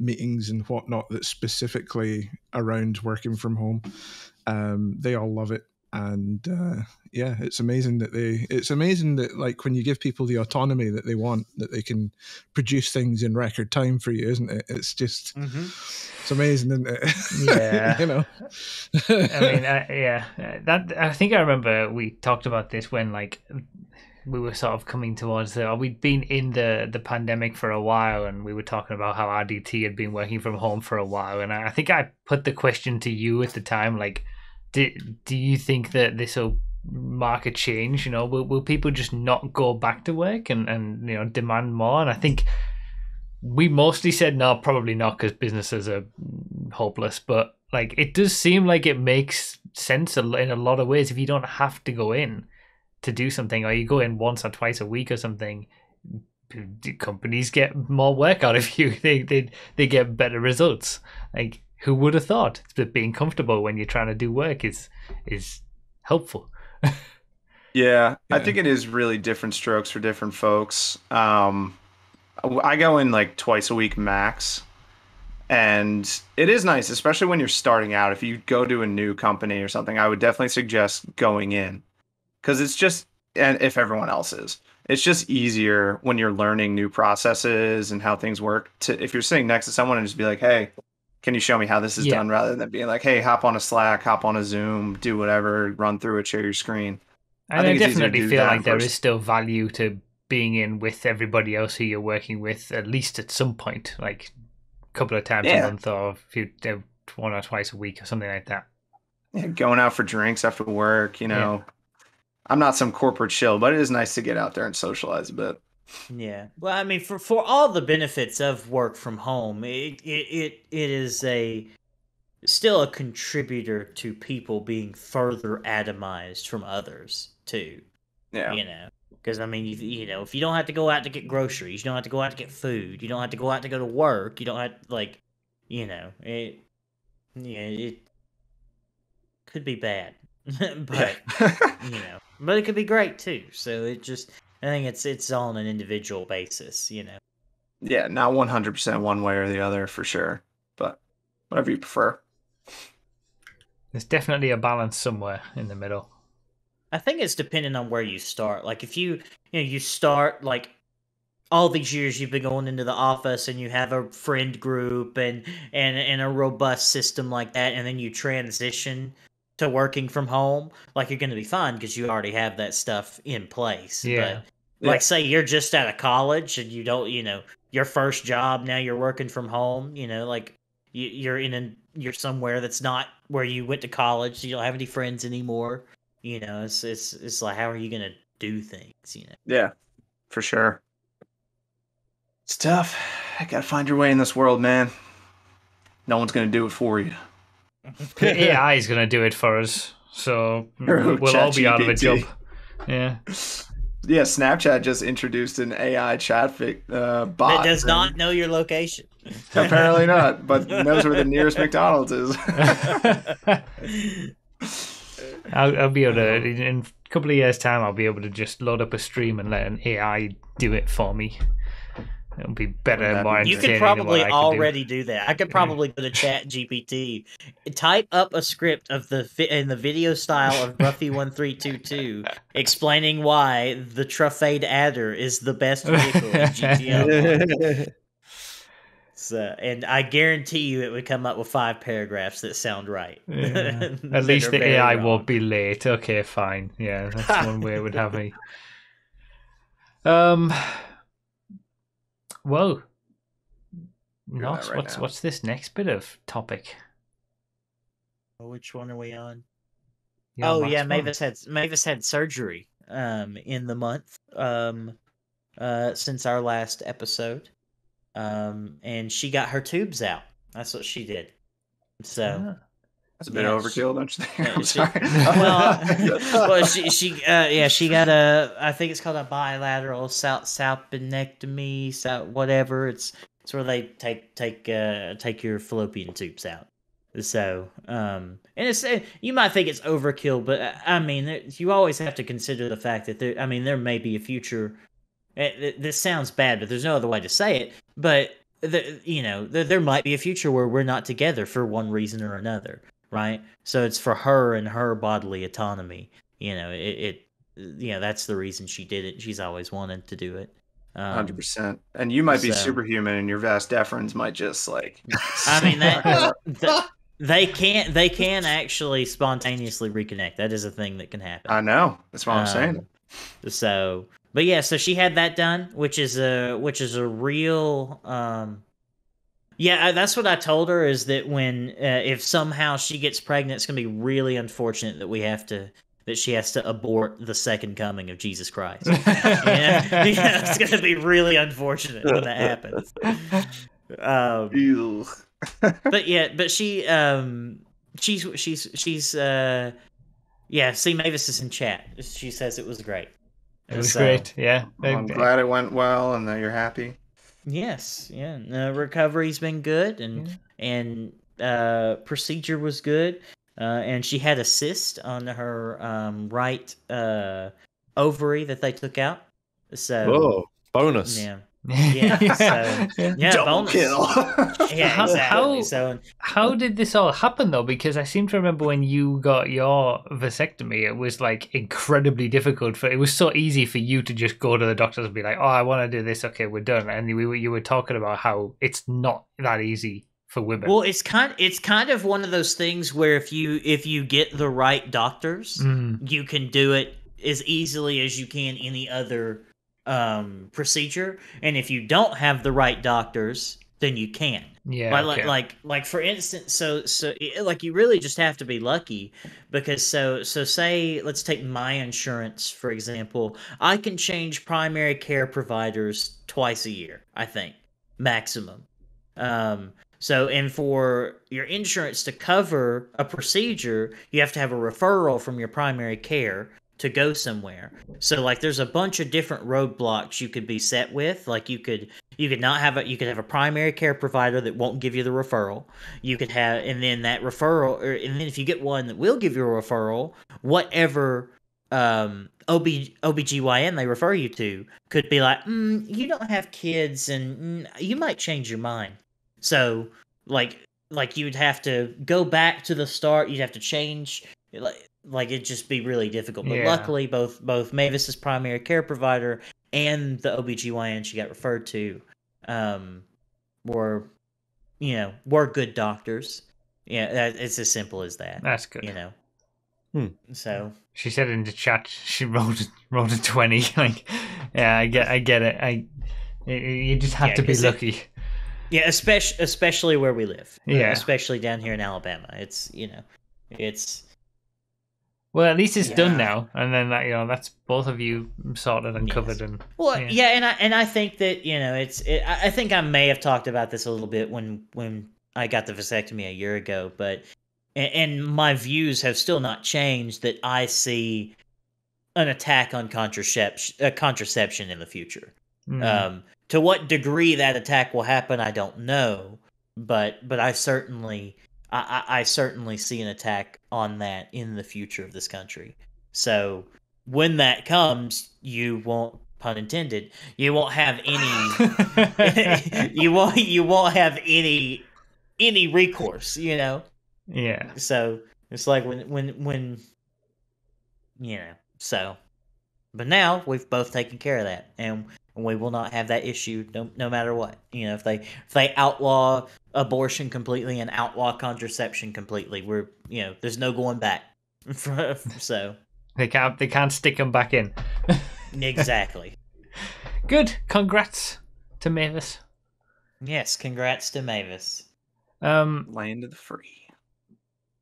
meetings and whatnot that's specifically around working from home. Um, they all love it. And uh, yeah, it's amazing that they, it's amazing that like when you give people the autonomy that they want, that they can produce things in record time for you, isn't it? It's just, mm-hmm. it's amazing, isn't it? Yeah. You know? I mean, uh, yeah, that, I think I remember we talked about this when like we were sort of coming towards the, we'd been in the, the pandemic for a while and we were talking about how R D T had been working from home for a while. And I, I think I put the question to you at the time, like, Do, do you think that this will mark a change? You know, will, will people just not go back to work and, and, you know, demand more? And I think we mostly said, no, probably not because businesses are hopeless. But, like, it does seem like it makes sense in a lot of ways if you don't have to go in to do something or you go in once or twice a week or something. Companies get more work out of you. They, they, they get better results. Like, who would have thought that being comfortable when you're trying to do work is is helpful? yeah, yeah, I think it is really different strokes for different folks. Um, I go in like twice a week max, and it is nice, especially when you're starting out. If you go to a new company or something, I would definitely suggest going in because it's just, and if everyone else is, it's just easier when you're learning new processes and how things work. To if you're sitting next to someone and just be like, hey, can you show me how this is yeah. done rather than being like, hey, hop on a Slack, hop on a Zoom, do whatever, run through it, share your screen. And I, I definitely feel like there is still value to being in with everybody else who you're working with, at least at some point, like a couple of times yeah. a month or a few, one or twice a week or something like that. Yeah, going out for drinks after work, you know. Yeah. I'm not some corporate shill, but it is nice to get out there and socialize a bit. Yeah, well, I mean, for for all the benefits of work from home, it it it, it is a still a contributor to people being further atomized from others too. Yeah, you know, because I mean, you, you know, if you don't have to go out to get groceries, you don't have to go out to get food, you don't have to go out to go to work, you don't have like, you know, it yeah, it could be bad, but you know, but it could be great too. So it just. I think it's it's on an individual basis, you know. Yeah, not one hundred percent one way or the other for sure, but whatever you prefer. There's definitely a balance somewhere in the middle. I think it's depending on where you start. Like if you, you know, you start like all these years you've been going into the office and you have a friend group and and, and a robust system like that, and then you transition to working from home, like you're going to be fine because you already have that stuff in place. Yeah. But like, yeah. say you're just out of college and you don't, you know, your first job, now you're working from home, you know, like you, you're in a, you're somewhere that's not where you went to college. So you don't have any friends anymore. You know, it's, it's, it's like, how are you going to do things? You know? Yeah, for sure. It's tough. I got to find your way in this world, man. No one's going to do it for you. A I is going to do it for us, so we'll, we'll all be out of a job. Yeah, yeah. Snapchat just introduced an A I chat uh, bot that does not know your location. Apparently not, but knows where the nearest McDonald's is. I'll, I'll be able to in a couple of years' time. I'll be able to just load up a stream and let an A I do it for me. It'll be better, more entertaining. You could probably already do. do that. I could probably go to Chat G P T, type up a script of the in the video style of Broughy one three two two explaining why the Truffade Adder is the best vehicle in G T A. So, and I guarantee you, it would come up with five paragraphs that sound right. Yeah. At least the A I wrong. won't be late. Okay, fine. Yeah, that's one way it would have me. Um. Whoa. Not right what's now. what's this next bit of topic? Well, which one are we on? You're oh on yeah, Mavis one. had Mavis had surgery um in the month um uh since our last episode. Um and she got her tubes out. That's what she did. So yeah. That's a bit yeah, overkill, she, don't you think? I'm she, sorry. Well, well, she, she uh, yeah, she got a, I think it's called a bilateral sal salpinectomy, sal whatever. It's it's where they take take uh, take your fallopian tubes out. So, um, and it's uh, you might think it's overkill, but uh, I mean, there, you always have to consider the fact that there. I mean, there may be a future. It, it, this sounds bad, but there's no other way to say it. But the, you know, the, there might be a future where we're not together for one reason or another. Right, so it's for her and her bodily autonomy. You know, it, it, you know, that's the reason she did it. She's always wanted to do it. Hundred um, percent. And you might so, be superhuman, and your vas deferens might just like. I mean, that, the, they can't. They can actually spontaneously reconnect. That is a thing that can happen. I know. That's what I'm um, saying. So, but yeah, so she had that done, which is a which is a real. Um, Yeah, that's what I told her, is that when, uh, if somehow she gets pregnant, it's going to be really unfortunate that we have to, that she has to abort the second coming of Jesus Christ. yeah, yeah, it's going to be really unfortunate when that happens. Um, Ew. But yeah, but she, um, she's, she's, she's, uh, yeah, see, Mavis is in chat. She says it was great. It was so, great, yeah. Well, I'm glad it went well and that you're happy. Yes, yeah. Uh, recovery's been good, and yeah. and uh, procedure was good, uh, and she had a cyst on her um, right uh, ovary that they took out. So, oh, bonus. Yeah, yeah. yeah. So, yeah. yeah bonus. Kill. yeah, exactly. How, so, how did this all happen though? Because I seem to remember when you got your vasectomy, it was like incredibly difficult. For it was so easy for you to just go to the doctors and be like, "Oh, I want to do this. Okay, we're done." And we were, you were talking about how it's not that easy for women. Well, it's kind it's kind of one of those things where if you if you get the right doctors, mm. you can do it as easily as you can any other um procedure. And if you don't have the right doctors, then you can't. Yeah, like, okay. like like for instance, so so like you really just have to be lucky, because so so say let's take my insurance for example. I can change primary care providers twice a year, I think, maximum. Um, so and for your insurance to cover a procedure, you have to have a referral from your primary care to go somewhere. So like there's a bunch of different roadblocks you could be set with. Like you could you could not have a you could have a primary care provider that won't give you the referral. You could have and then that referral or, and then if you get one that will give you a referral, whatever um O B G Y N they refer you to could be like, mm, you don't have kids and mm, you might change your mind. So like like you'd have to go back to the start, you'd have to change like Like it'd just be really difficult. But yeah. luckily both both Mavis's primary care provider and the O B G Y N she got referred to um were you know, were good doctors. Yeah, that, it's as simple as that. That's good. You know. Hmm. So she said in the chat she rolled rolled a twenty. Like yeah, I get I get it. I you just have yeah, to be lucky. It, yeah, especially especially where we live. Yeah. Especially down here in Alabama. It's you know it's Well, at least it's yeah. done now, and then that you know that's both of you sorted and yes. covered. And well, yeah. yeah, and I and I think that you know it's. It, I think I may have talked about this a little bit when when I got the vasectomy a year ago, but and, and my views have still not changed. That I see an attack on contraception, uh, contraception in the future. Mm. Um, to what degree that attack will happen, I don't know, but but I certainly. I, I certainly see an attack on that in the future of this country. So when that comes, you won't pun intended, you won't have any you won't you won't have any any recourse, you know? Yeah. So it's like when when when you know, so but now we've both taken care of that, and we will not have that issue no, no matter what. You know, if they if they outlaw abortion completely and outlaw contraception completely, we're you know, there's no going back. So they can't they can't stick them back in. Exactly. Good. Congrats to Mavis. Yes, congrats to Mavis. Um, Land of the free.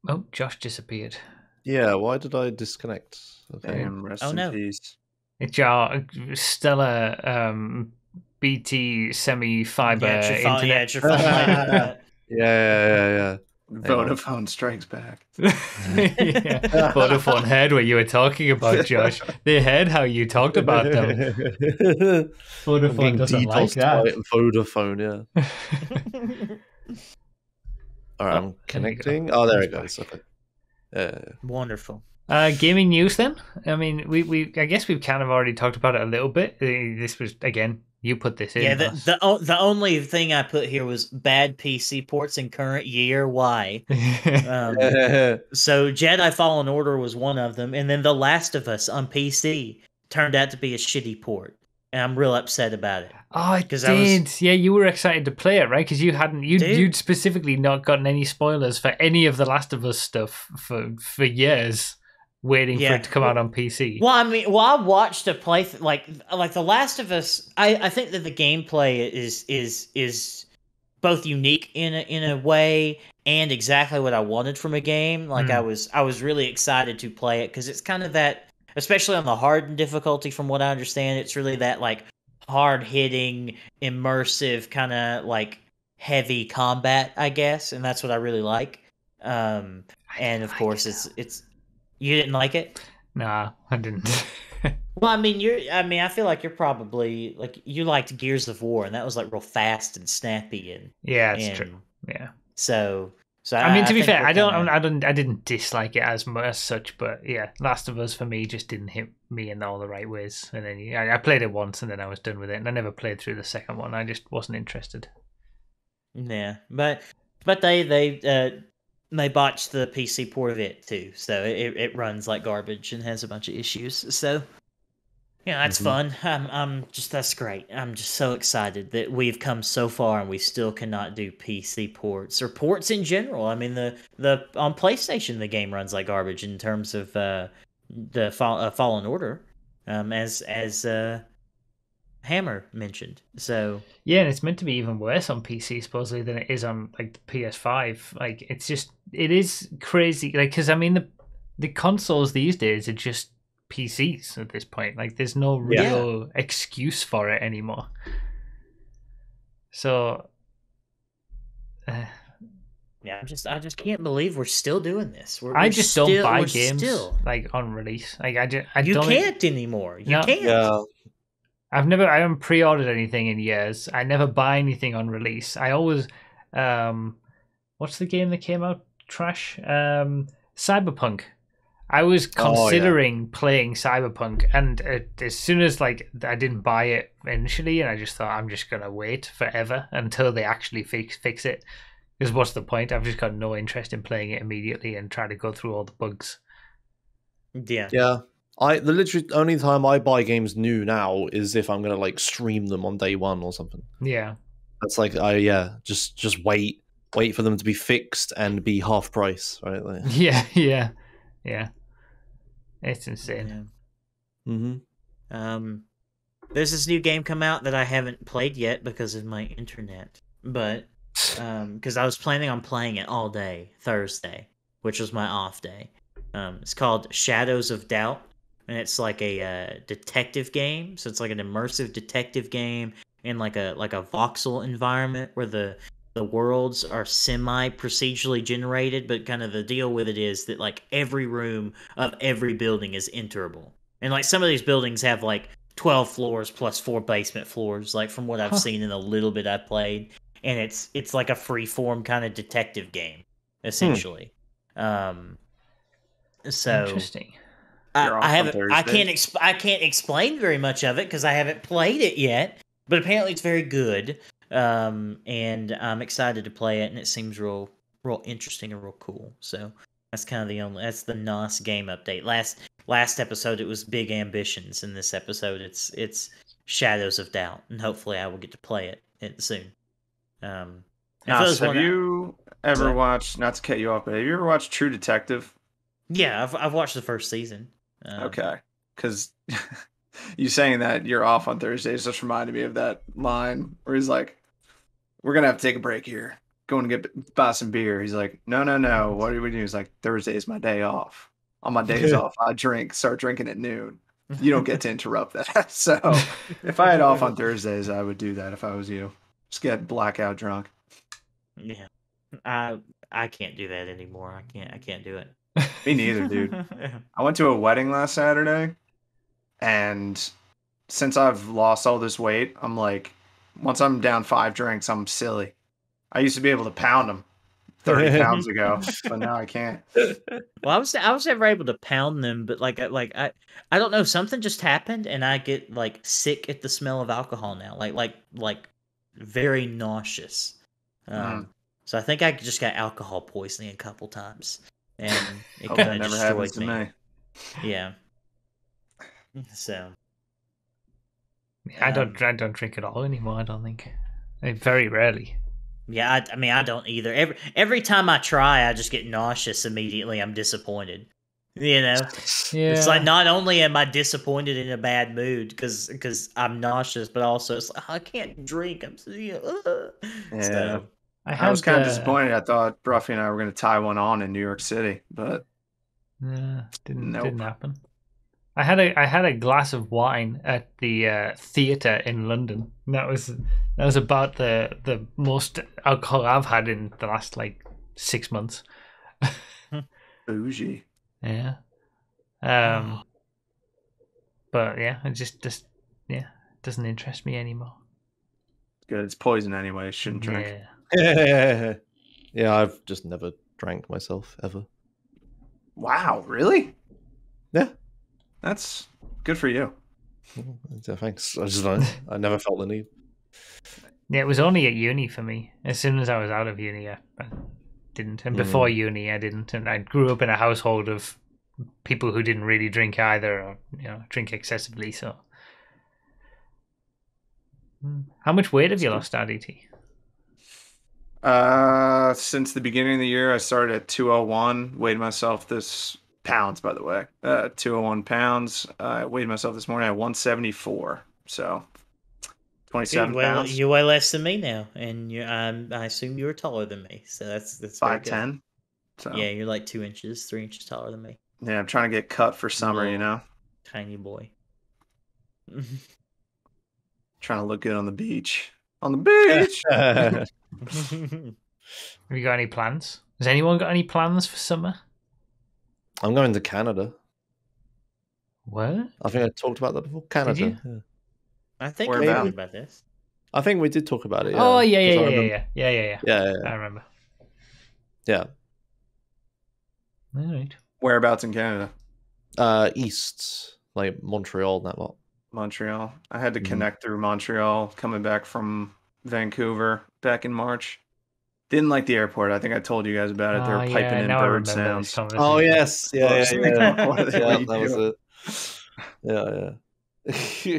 Oh, Josh disappeared. Yeah, why did I disconnect? Okay. Um, rest oh, in no. peace. It's your stellar um, B T semi-fiber yeah, internet. Yeah, it's your phone. yeah, yeah, yeah, yeah. Vodafone strikes back. yeah. Vodafone heard what you were talking about, Josh. They heard how you talked about them. Vodafone doesn't like that. Vodafone, yeah. All right, oh, I'm connecting. Oh, there it goes. Okay. Uh, Wonderful. Uh, gaming news, then. I mean, we, we I guess we've kind of already talked about it a little bit. This was again. You put this in. Yeah, the, the the only thing I put here was bad P C ports in current year. Why? um, so Jedi Fallen Order was one of them, and then The Last of Us on P C turned out to be a shitty port, and I'm real upset about it. Oh, it did. I was, yeah, you were excited to play it, right? Because you hadn't, you'd, you'd specifically not gotten any spoilers for any of The Last of Us stuff for for years. Waiting yeah. for it to come out on P C. Well, I mean, well, I watched a play th like like The Last of Us. I, I think that the gameplay is is is both unique in a, in a way and exactly what I wanted from a game. Like mm. I was I was really excited to play it because it's kind of that, especially on the hardened difficulty. From what I understand, it's really that like hard hitting, immersive kind of like heavy combat, I guess, and that's what I really like. Um, and of course, it's it's. You didn't like it? Nah, I didn't. Well, I mean, you're. I mean, I feel like you're probably like you liked Gears of War, and that was like real fast and snappy and. Yeah, it's true. Yeah. So, so I, I mean, to I be fair, I don't, kinda... I don't, I didn't dislike it as much as such, but yeah, Last of Us for me just didn't hit me in all the right ways, and then I, I played it once, and then I was done with it, and I never played through the second one. I just wasn't interested. Yeah, but but they they. Uh, They botched the P C port of it too, so it it runs like garbage and has a bunch of issues. So, yeah, that's mm-hmm. fun. I'm I'm just that's great. I'm just so excited that we've come so far and we still cannot do P C ports or ports in general. I mean, the the on PlayStation the game runs like garbage in terms of uh, the fall, uh, Fallen Order, um, as as uh, Hammer mentioned. So yeah, and it's meant to be even worse on P C supposedly than it is on like the P S five. Like it's just it is crazy. Like because I mean the the consoles these days are just P Cs at this point. Like there's no real yeah. excuse for it anymore. So uh, yeah, I just I just can't believe we're still doing this. We're, I we're just still, don't buy games still... like on release. Like I just I you don't can't like... anymore. You no, can't. No. I've never, I haven't pre-ordered anything in years. I never buy anything on release. I always, um, what's the game that came out? Trash? Um, Cyberpunk. I was considering oh, yeah. playing Cyberpunk, and it, as soon as like I didn't buy it initially, and I just thought I'm just gonna wait forever until they actually fix fix it. Because what's the point? I've just got no interest in playing it immediately and trying to go through all the bugs. Yeah. Yeah. I the literally only time I buy games new now is if I'm gonna like stream them on day one or something. Yeah, that's like I yeah just just wait wait for them to be fixed and be half price, right? Like, yeah, yeah, yeah. It's insane. Yeah. Mm-hmm. Um, there's this new game come out that I haven't played yet because of my internet, but um, because I was planning on playing it all day Thursday, which was my off day. Um, it's called Shadows of Doubt. And it's like a uh, detective game, so it's like an immersive detective game in like a like a voxel environment where the the worlds are semi procedurally generated, but kind of the deal with it is that like every room of every building is enterable, and like some of these buildings have like twelve floors plus four basement floors, like from what I've huh. seen in a little bit I played, and it's it's like a free form kind of detective game essentially. Hmm. Um, so interesting. I, I haven't. I can't. Exp- I can't explain very much of it because I haven't played it yet. But apparently, it's very good, um, and I'm excited to play it. And it seems real, real interesting and real cool. So that's kind of the only. That's the N O S game update. Last last episode, it was Big Ambitions. In this episode, it's it's Shadows of Doubt, and hopefully, I will get to play it, it soon. Um, N O S, have you I, ever so, watched? Not to cut you off, but have you ever watched True Detective? Yeah, I've I've watched the first season. Um, okay, because you saying that you're off on Thursdays just reminded me of that line where he's like, "We're gonna have to take a break here, going to get buy some beer." He's like, "No, no, no. What do we do?" He's like, "Thursday is my day off. On my days off, I drink. Start drinking at noon. You don't get to interrupt that." So if I had off on Thursdays, I would do that if I was you. Just get blackout drunk. Yeah, I I can't do that anymore. I can't I can't do it. Me neither, dude. I went to a wedding last Saturday, and since I've lost all this weight, I'm like, once I'm down five drinks, I'm silly. I used to be able to pound them thirty pounds ago, but now I can't. Well, I was I was never able to pound them, but like like I I don't know, something just happened, and I get like sick at the smell of alcohol now, like like like very nauseous. Um, mm. So I think I just got alcohol poisoning a couple times. And it kind of destroyed me. me. Yeah. So. I um, don't. I don't drink at all anymore. I don't think. I mean, very rarely. Yeah, I, I mean, I don't either. Every every time I try, I just get nauseous immediately. I'm disappointed. You know. Yeah. It's like not only am I disappointed in a bad mood because because I'm nauseous, but also it's like, oh, I can't drink. I'm. Uh. Yeah. So, I, I was kind the, of disappointed. I thought Broughy and I were going to tie one on in New York City, but yeah, didn't nope. didn't happen. I had a I had a glass of wine at the uh, theater in London. And that was that was about the the most alcohol I've had in the last like six months. Bougie. Yeah. Um. But yeah, it just just yeah doesn't interest me anymore. Good, it's poison anyway. Shouldn't drink. Yeah. Yeah, yeah, I've just never drank myself ever. Wow, really? Yeah, that's good for you. Yeah, thanks. I just I, I never felt the need. Yeah, it was only at uni for me. As soon as I was out of uni, I didn't, and before mm. uni, I didn't. And I grew up in a household of people who didn't really drink either, or you know, drink excessively. So, how much weight have you lost, R D T? Uh, since the beginning of the year, I started at two oh one, weighed myself this pounds, by the way, uh, two oh one pounds. I uh, weighed myself this morning at one seventy-four. So twenty-seven Dude, well, pounds. You weigh less than me now. And you, um, I assume you were taller than me. So that's, that's five ten. So yeah. You're like two inches, three inches taller than me. Yeah. I'm trying to get cut for summer, little, you know, tiny boy trying to look good on the beach. On the beach. Have you got any plans? Has anyone got any plans for summer? I'm going to Canada. What? I think I talked about that before. Canada. Yeah. I think we talked about this. I think we did talk about it. Yeah. Oh yeah, yeah, yeah, yeah, yeah, yeah, yeah, yeah, yeah, yeah. I remember. Yeah. All right. Whereabouts in Canada? Uh, east, like Montreal and that lot. Montreal. I had to connect through Montreal coming back from Vancouver back in March. Didn't like the airport. I think I told you guys about it. They were oh, piping yeah, in bird sounds. Oh yes, yeah, yeah, yeah, yeah. They, yeah that was it. Yeah, yeah.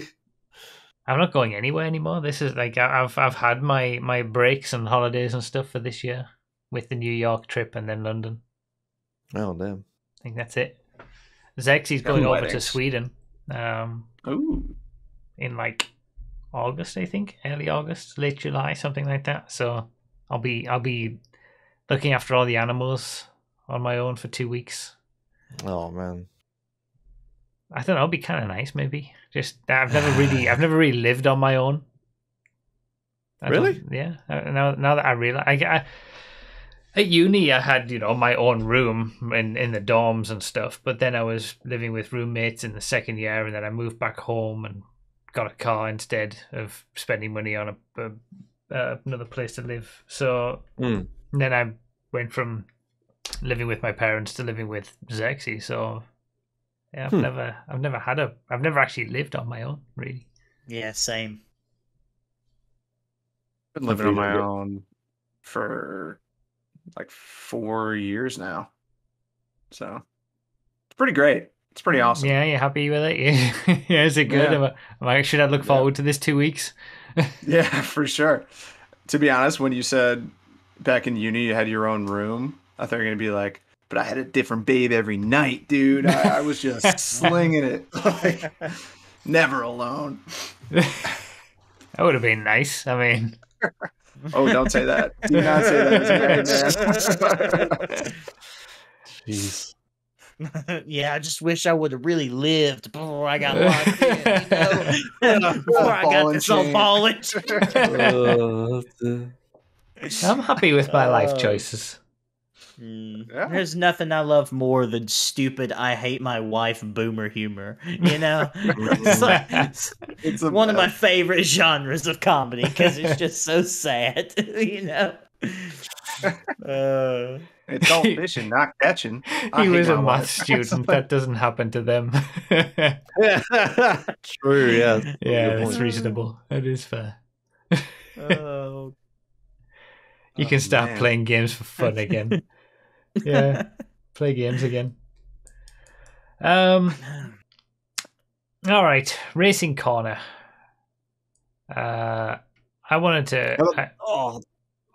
I'm not going anywhere anymore. This is like I've I've had my my breaks and holidays and stuff for this year with the New York trip and then London. Oh damn! I think that's it. Zexi's going over to Sweden. Um. Ooh. In like August, I think, early August, late July, something like that. So I'll be I'll be looking after all the animals on my own for two weeks. Oh man, I don't know. It'll be kind of nice, maybe. Just I've never really I've never really lived on my own. I really? Yeah. Now now that I realize, I, I at uni I had you know my own room in in the dorms and stuff, but then I was living with roommates in the second year, and then I moved back home and got a car instead of spending money on a, a uh, another place to live. So mm. then I went from living with my parents to living with Zexy. So Yeah, I've hmm. never, I've never had a, I've never actually lived on my own, really. Yeah, same. Been living on my own for like four years now, so it's pretty great. It's pretty awesome. Yeah, you happy with it? Yeah, yeah is it good? Yeah. Am I, am I, should I look forward yeah. to this two weeks? Yeah, for sure. To be honest, when you said back in uni you had your own room, I thought you were going to be like, but I had a different babe every night, dude. I, I was just slinging it. Like, never alone. That would have been nice. I mean... Oh, don't say that. Do not say that. Jeez. Yeah, I just wish I would have really lived before I got locked in, you know? Before I got this all falling. I'm happy with my life choices. Mm. Yeah. There's nothing I love more than stupid I hate my wife boomer humor, you know. It's, like, it's, it's one mess. Of my favorite genres of comedy because it's just so sad, you know. Uh, it's all fishing, not catching. I he was a math student. That doesn't happen to them. True, yeah. Yeah, that's reasonable. That is fair. Oh, you can oh, start man. playing games for fun again. Yeah, play games again. Um, all right, racing corner. Uh, I wanted to. Oh, I, oh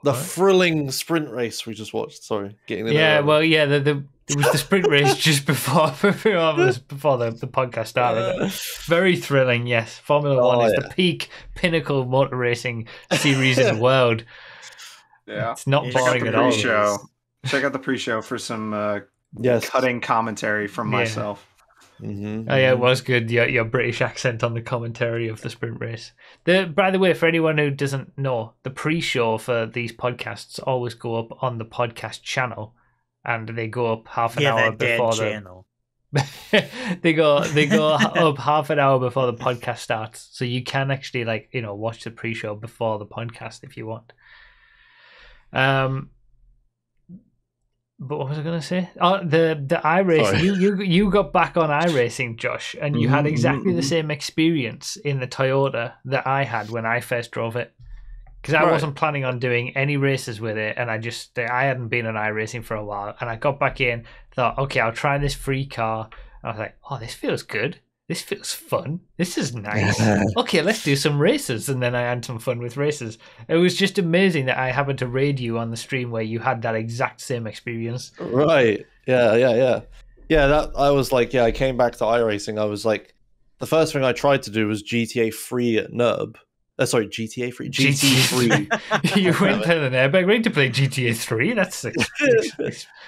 the what? thrilling sprint race we just watched. Sorry, getting yeah. Well, yeah. The the it was the sprint race just before before, this, before the the podcast started. Yeah. Very thrilling. Yes, Formula oh, One is yeah. the peak pinnacle motor racing series in the world. Yeah, it's not boring at all. Check out the pre-show for some uh, yes. cutting commentary from myself. Yeah. Mm-hmm. Oh yeah, it was good. Your, your British accent on the commentary of the sprint race. The by the way, for anyone who doesn't know, the pre-show for these podcasts always go up on the podcast channel, and they go up half an yeah, hour before the channel. they go they go up half an hour before the podcast starts, so you can actually like you know watch the pre-show before the podcast if you want. Um. But what was I going to say? Oh, the the iRacing. You you you got back on iRacing, Josh, and you mm-hmm. had exactly the same experience in the Toyota that I had when I first drove it, because I right. wasn't planning on doing any races with it, and I just I hadn't been on iRacing for a while, and I got back in, thought, okay, I'll try this free car, and I was like, oh, this feels good, this feels fun, this is nice. Okay, let's do some races, and then I had some fun with races. It was just amazing that I happened to raid you on the stream where you had that exact same experience. Right, yeah, yeah, yeah. Yeah, that I was like, yeah, I came back to iRacing, I was like, the first thing I tried to do was G T A three at Nurb. Uh, sorry, G T A three? G T A three. You went to an airbag raid to play G T A three? That's it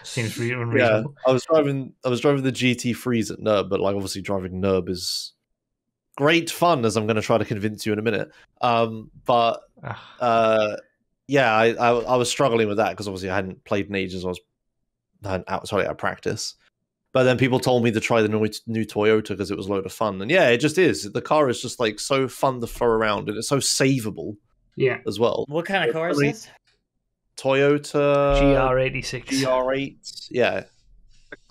seems really unreasonable. Yeah, I was driving I was driving the G T threes at Nurb, but like obviously driving Nurb is great fun, as I'm gonna try to convince you in a minute. Um but uh yeah, I I, I was struggling with that because obviously I hadn't played in ages, I was I hadn't out sorry, out of practice. But then people told me to try the new, new Toyota because it was a load of fun. And yeah, it just is. The car is just like so fun to throw around and it's so savable yeah. as well. What kind of it's car really is this? Toyota... G R eighty-six. G R eight. Yeah.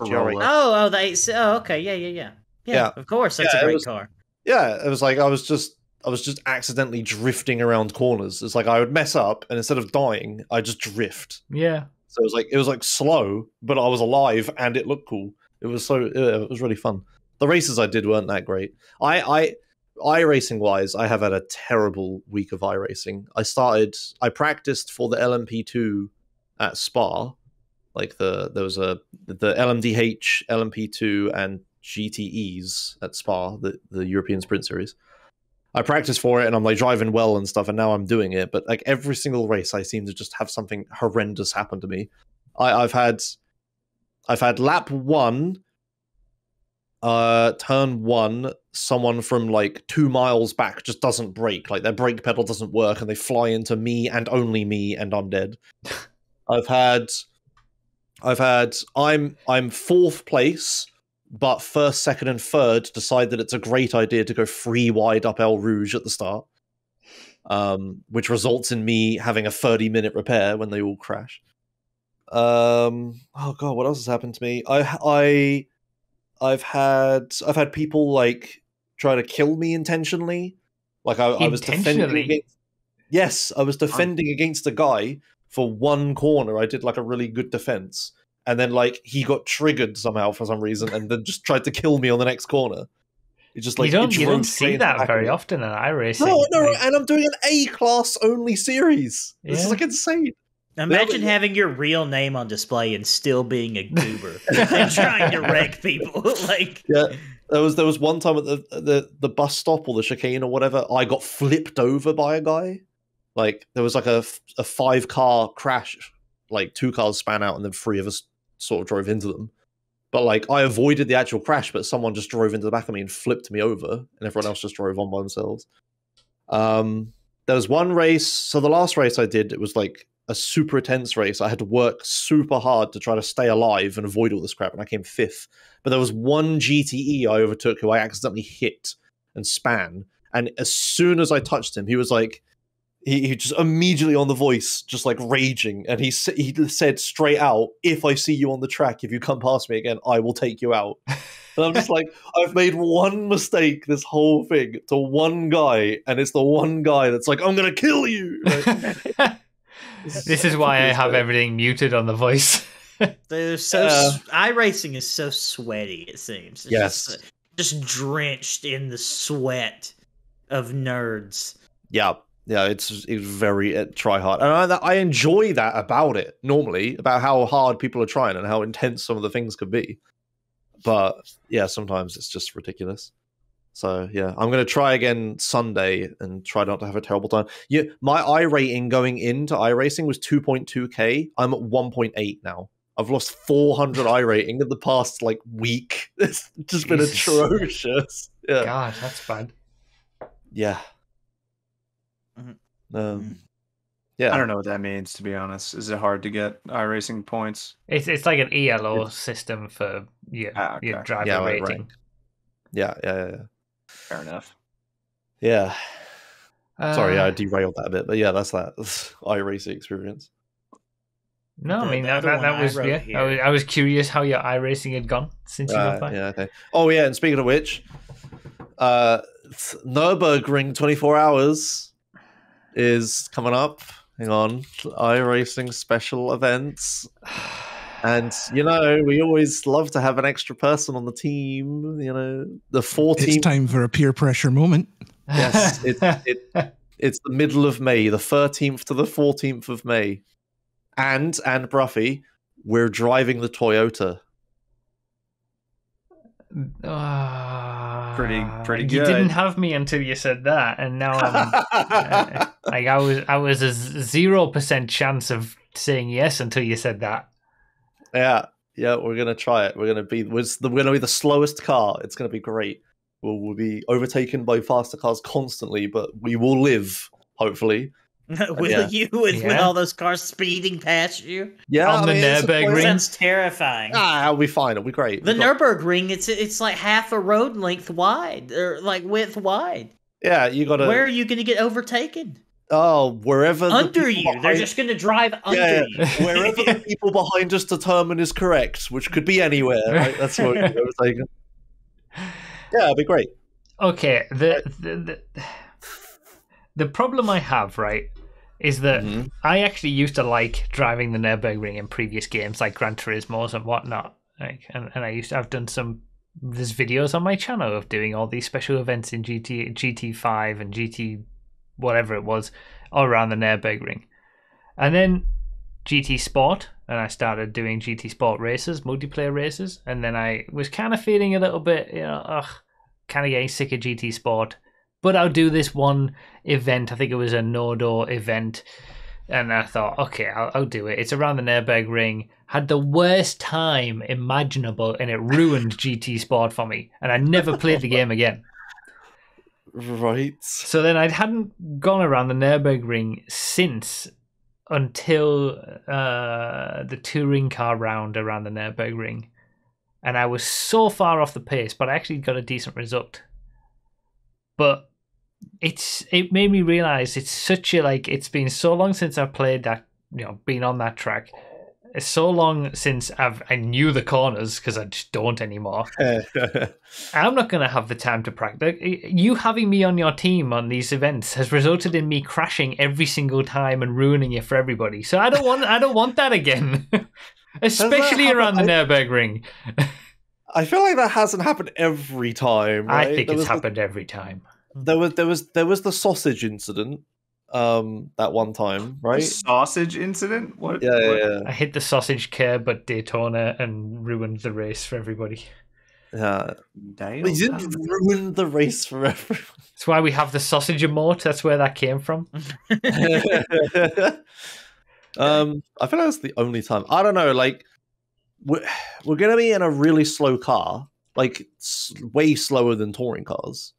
G R eight. Oh, oh, they, oh, okay. Yeah, yeah, yeah. Yeah, yeah. Of course. That's yeah, a great was, car. Yeah, it was like I was just I was just accidentally drifting around corners. It's like I would mess up and instead of dying, I just drift. Yeah. So it was like it was like slow, but I was alive and it looked cool. It was so it was really fun. The races I did weren't that great. I I iRacing wise, I have had a terrible week of iRacing. I started I practiced for the L M P two at Spa. Like the there was a the L M D H, L M P two and G T Es at Spa, the, the European Sprint Series. I practiced for it and I'm like driving well and stuff and now I'm doing it, but like every single race I seem to just have something horrendous happen to me. I, I've had I've had lap one, uh, turn one, someone from like two miles back just doesn't brake. Like their brake pedal doesn't work and they fly into me and only me and I'm dead. I've had, I've had, I'm, I'm fourth place, but first, second and third decide that it's a great idea to go three wide up El Rouge at the start, um, which results in me having a thirty minute repair when they all crash. Um, oh god, what else has happened to me? I I I've had I've had people like try to kill me intentionally. Like I, I was defending against, yes, I was defending against a guy for one corner. I did like a really good defense, and then like he got triggered somehow for some reason, and then just tried to kill me on the next corner. It just like you don't, you don't see that very often in iRacing. No, no, like, and I'm doing an A-class only series. Yeah. This is like insane. Imagine yeah. having your real name on display and still being a goober and trying to wreck people. Like, yeah, there was there was one time at the, the the bus stop or the chicane or whatever, I got flipped over by a guy. Like there was like a a five car crash, like two cars span out and then three of us sort of drove into them. But like I avoided the actual crash, but someone just drove into the back of me and flipped me over, and everyone else just drove on by themselves. Um, there was one race. So the last race I did, it was like a super intense race. I had to work super hard to try to stay alive and avoid all this crap, and I came fifth. But there was one G T E I overtook who I accidentally hit and span, and as soon as I touched him, he was like, he, he just immediately on the voice, just like raging, and he he said straight out, "If I see you on the track, if you come past me again, I will take you out." And I'm just like, I've made one mistake this whole thing to one guy, and it's the one guy that's like, "I'm gonna kill you." Like, this is why I have everything muted on the voice. They're so uh, iRacing is so sweaty, it seems. It's yes. Just, just drenched in the sweat of nerds. Yeah. Yeah, it's, it's very uh, try hard. And I, I enjoy that about it normally, about how hard people are trying and how intense some of the things could be. But yeah, sometimes it's just ridiculous. So yeah, I'm going to try again Sunday and try not to have a terrible time. Yeah, my I rating going into iRacing was two point two K. I'm at one point eight now. I've lost four hundred I rating in the past like week. It's just Jesus. Been atrocious. Yeah. God, that's bad. Yeah. Um, yeah. I don't know what that means, to be honest. Is it hard to get iRacing points? It's it's like an E L O it's... system for your, ah, okay. your driver yeah, rating. Right. Yeah, yeah, yeah, yeah. Fair enough. Yeah. Uh, Sorry, I derailed that a bit, but yeah, that's that iRacing experience. No, I mean that that, that was I yeah. Here. I was I was curious how your iRacing had gone since uh, you got back. Yeah. Okay. Oh yeah, and speaking of which, uh, Nürburgring twenty-four hours is coming up. Hang on, iRacing special events. And, you know, we always love to have an extra person on the team, you know, the fourteenth. It's time for a peer pressure moment. Yes, it, it, it's the middle of May, the thirteenth to the fourteenth of May. And, and Broughy, we're driving the Toyota. Uh, pretty pretty good. You didn't have me until you said that, and now I'm... uh, like, I was, I was a zero percent chance of saying yes until you said that. Yeah, yeah, we're gonna try it. We're gonna be, we're gonna be the slowest car. It's gonna be great. We'll, we'll be overtaken by faster cars constantly, but we will live, hopefully. will yeah. you with, yeah. with all those cars speeding past you? Yeah, on I mean, the Nürburgring. That's terrifying. Ah, it'll be fine. It'll be great. The got... Nürburgring, it's it's like half a road length wide, or like width wide. Yeah, you gotta. Where are you gonna get overtaken? Oh, wherever under the you, they're just going to drive under yeah, you. Wherever the people behind us determine is correct, which could be anywhere. Right? That's what I was like. Yeah, it'd be great. Okay, the the the, the problem I have, right, is that mm-hmm. I actually used to like driving the Nürburgring in previous games, like Gran Turismo's and whatnot. Like, and, and I used to, I've done some. There's videos on my channel of doing all these special events in G T A, G T five, and G T. Whatever it was, all around the Nürburgring. And then G T Sport, and I started doing G T Sport races, multiplayer races, and then I was kind of feeling a little bit, you know, ugh, kind of getting sick of G T Sport. But I'll do this one event, I think it was a Nordor event, and I thought, okay, I'll, I'll do it. It's around the Nürburgring. Had the worst time imaginable, and it ruined G T Sport for me, and I never played the game again. Right. So then I hadn't gone around the Nürburgring since until uh, the touring car round around the Nürburgring. And I was so far off the pace, but I actually got a decent result. But it's it made me realise it's such a, like, it's been so long since I played that, you know, been on that track. It's so long since I've I knew the corners, because I just don't anymore. I'm not going to have the time to practice. You having me on your team on these events has resulted in me crashing every single time and ruining it for everybody. So I don't want I don't want that again, especially around the Nürburgring. I feel like that hasn't happened every time. Right? I think it's happened the, every time. There was there was there was the sausage incident. Um, that one time, right? The sausage incident? What? Yeah, yeah, yeah. I hit the sausage curb at Daytona and ruined the race for everybody. Yeah, Dale, but you didn't ruin the race for everyone. That's why we have the sausage emote. That's where that came from. um, I feel like that's the only time. I don't know. Like, we're we're gonna be in a really slow car, like way slower than touring cars.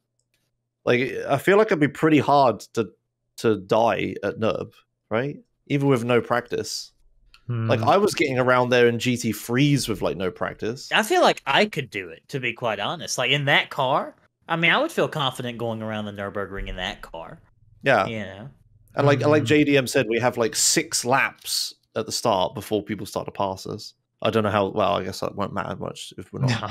Like, I feel like it'd be pretty hard to. to die at Nurb, right? Even with no practice. Hmm. Like, I was getting around there in G T Freeze with, like, no practice. I feel like I could do it, to be quite honest. Like, in that car, I mean, I would feel confident going around the Nürburgring in that car. Yeah. You know? And like, mm-hmm. like J D M said, we have, like, six laps at the start before people start to pass us. I don't know how... Well, I guess that won't matter much if we're not... No.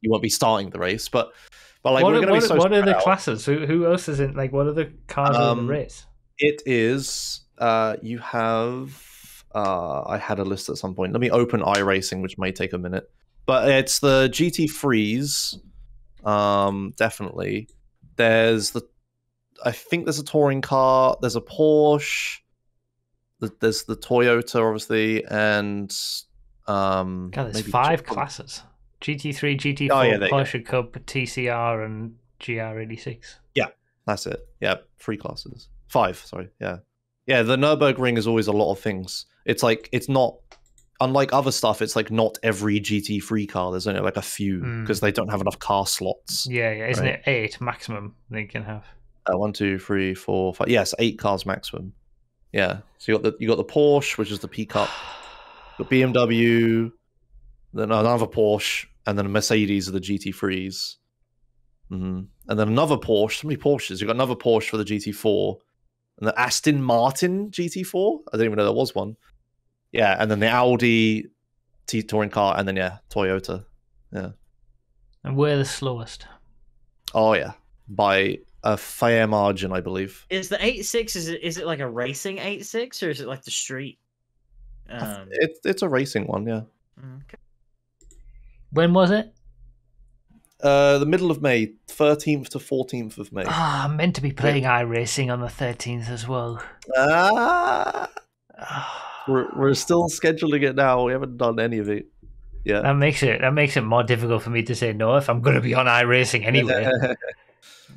You won't be starting the race, but... But like, what we're are, what, be so what are the out. classes? Who, who else is in? Like, what are the cars um, in the race? It is. Uh, you have. Uh, I had a list at some point. Let me open iRacing, which may take a minute. But it's the G T Freeze. Um, definitely. There's the. I think there's a touring car. There's a Porsche. The, there's the Toyota, obviously, and. Um, God, there's five G classes. G T three, G T four, oh, yeah, Porsche Cup, T C R, and G R eighty-six. Yeah, that's it. Yeah, three classes. Five, sorry. Yeah. Yeah, the Nürburgring is always a lot of things. It's like, it's not, unlike other stuff, it's like not every G T three car. There's only like a few because mm. they don't have enough car slots. Yeah, yeah. Isn't right? it eight maximum they can have? Uh, one, two, three, four, five. Yes, yeah, eight cars maximum. Yeah. So you got the, you got the Porsche, which is the P-Cup, the B M W, then another Porsche, and then a Mercedes of the G T threes. Mm-hmm. And then another Porsche. So many Porsches. You've got another Porsche for the G T four. And the Aston Martin G T four? I didn't even know there was one. Yeah, and then the Audi T touring car, and then, yeah, Toyota. Yeah. And we're the slowest. Oh, yeah. By a fair margin, I believe. Is the eighty-six, is it, is it like a racing eighty-six, or is it like the street? Um... It, it's a racing one, yeah. Okay. When was it? Uh, the middle of May, thirteenth to fourteenth of May. Ah, oh, I'm meant to be playing yeah. iRacing on the thirteenth as well. Ah, we're we're still scheduling it now. We haven't done any of it. Yeah, that makes it that makes it more difficult for me to say no if I'm going to be on iRacing anyway.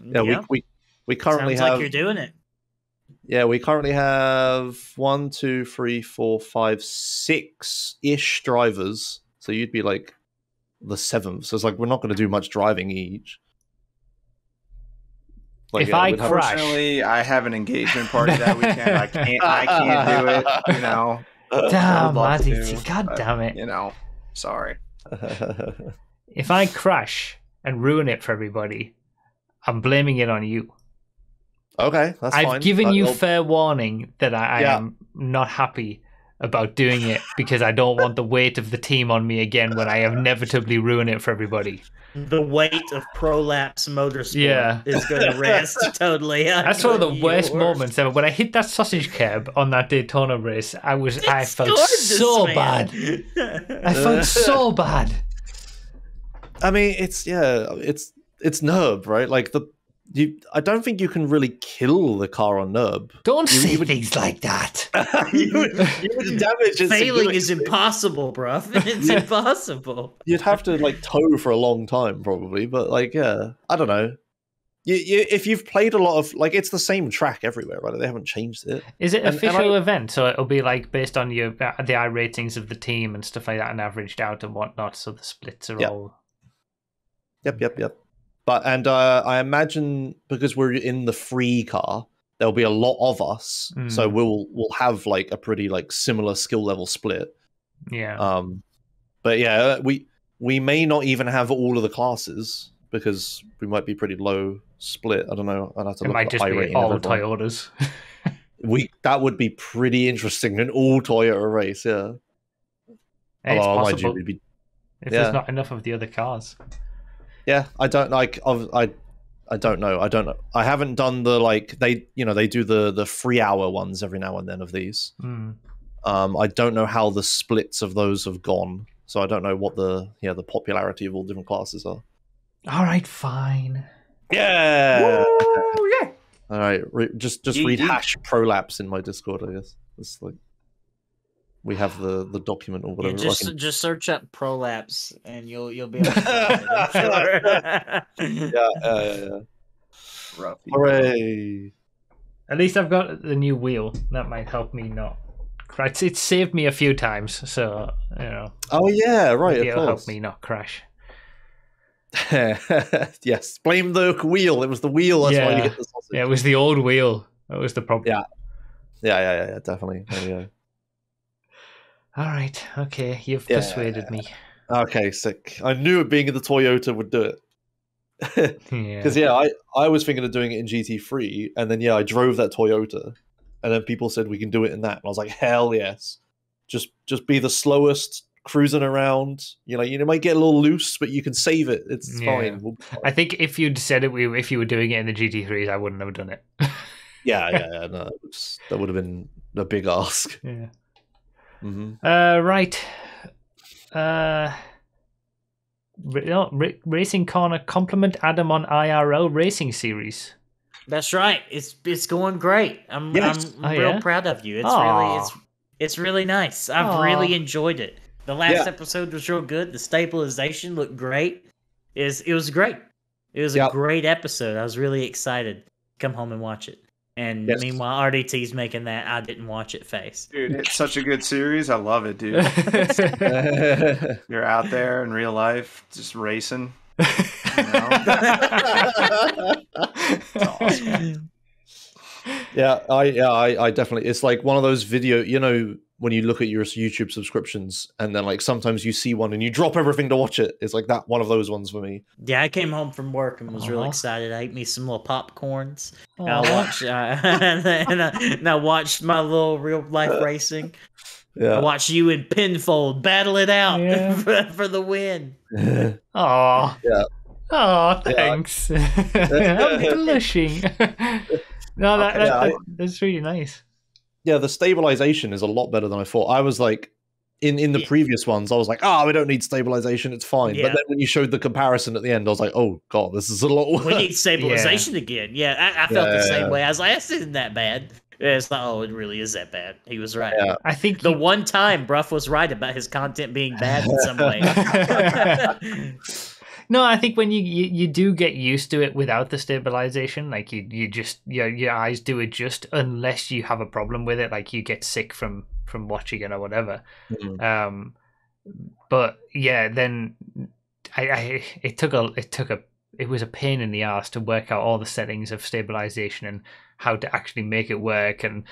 yeah, yeah, we we we currently Sounds have. Sounds like you're doing it. Yeah, we currently have one, two, three, four, five, six ish drivers. So you'd be like. The seventh, so it's like we're not going to do much driving each. Like, if yeah, I crash, unfortunately, I have an engagement party that weekend. I can't, I can't do it. You know, damn, R D T, god but, damn it. You know, sorry. If I crash and ruin it for everybody, I'm blaming it on you. Okay, that's I've fine. I've given but you I'll... fair warning that I, I yeah. am not happy about doing it because I don't want the weight of the team on me again when I inevitably ruin it for everybody. The weight of Prolapse Motorsport yeah. is going to rest totally. That's one of the worst moments ever. When I hit that sausage curb on that Daytona race, I was it's I felt so man. bad. I felt so bad. I mean, it's yeah, it's it's Nurb, right? Like the You, I don't think you can really kill the car on Nurb. Don't you, say you would, things like that. you would, you would damage it. Failing is impossible, bruv. It's yeah. impossible. You'd have to like tow for a long time, probably. But like, yeah, I don't know. You, you, if you've played a lot of like, it's the same track everywhere, right? They haven't changed it. Is it an official I, event? So it'll be like based on your uh, the I ratings of the team and stuff like that, and averaged out and whatnot. So the splits are yep. all. Yep. Yep. Yep. But, and uh, I imagine because we're in the free car, there'll be a lot of us, mm. so we'll we'll have like a pretty like similar skill level split. Yeah. Um, but yeah, we we may not even have all of the classes because we might be pretty low split. I don't know. I'd have to it look might just be all Toyotas. we that would be pretty interesting, an all Toyota race. Yeah. It's Although possible be, if yeah. there's not enough of the other cars. Yeah, I don't like. I I don't know. I don't know. I haven't done the like they you know they do the the three hour ones every now and then of these. Mm. Um, I don't know how the splits of those have gone, so I don't know what the yeah the popularity of all different classes are. All right, fine. Yeah. Woo, yeah. All right. Re just just rehash prolapse in my Discord. I guess it's like. We have the the document or whatever. Yeah, just like in... just search up prolapse and you'll you'll be able to find it, I'm sure. yeah, yeah, yeah. Rough. Hooray! At least I've got the new wheel. That might help me not crash. It saved me a few times, so you know. Oh yeah, right. It'll help me not crash. Yes, blame the wheel. It was the wheel. That's yeah. why you get the sausage. Yeah, it was the old wheel. That was the problem. Yeah, yeah, yeah, yeah. yeah definitely. There we go. All right, okay, you've yeah. persuaded me. Okay, sick. I knew being in the Toyota would do it. Because, yeah, yeah I, I was thinking of doing it in G T three, and then, yeah, I drove that Toyota, and then people said we can do it in that. And I was like, hell yes. Just just be the slowest, cruising around. You know, you might get a little loose, but you can save it. It's yeah. fine. We'll fine. I think if you'd said it, we, if you were doing it in the G T threes, I wouldn't have done it. yeah, yeah, yeah. No, that would have been a big ask. Yeah. Mm-hmm. Uh, right. Uh, no, Racing Corner compliment Adam on I R L Racing Series. That's right. It's it's going great. I'm yes. I'm oh, real yeah? proud of you. It's Aww. really it's it's really nice. I've Aww. really enjoyed it. The last yeah. episode was real good. The stabilization looked great. It was, it was great. It was yep. a great episode. I was really excited. Come home and watch it. And yes. meanwhile, R D T's making that I didn't watch it face. Dude, it's such a good series. I love it, dude. You're out there in real life just racing. You know? It's awesome. Yeah, I, yeah I, I definitely. It's like one of those video, you know, when you look at your YouTube subscriptions and then like sometimes you see one and you drop everything to watch it. It's like that one of those ones for me. Yeah, I came home from work and was Aww. really excited. I ate me some little popcorns. And I watched uh, and, and, I, and I watched my little real life racing. Yeah. I watched you in Pinfold battle it out yeah. for, for the win. Aww. Yeah. Oh, thanks. Yeah. I'm blushing. No, that, okay, that, yeah, that, that's really nice. Yeah, the stabilization is a lot better than I thought. I was like, in, in the yeah. previous ones, I was like, oh, we don't need stabilization, it's fine. Yeah. But then when you showed the comparison at the end, I was like, oh, God, this is a lot worse. We need stabilization yeah. again. Yeah, I, I felt yeah, the same yeah. way. I was like, this isn't that bad. Yeah, it's not, oh, it really is that bad. He was right. Yeah. I think the he... one time Brough was right about his content being bad in some way. No, I think when you, you you do get used to it without the stabilization, like you you just your your eyes do adjust unless you have a problem with it, like you get sick from from watching it or whatever. Mm-hmm. Um, but yeah, then I, I it took a it took a it was a pain in the ass to work out all the settings of stabilization and how to actually make it work and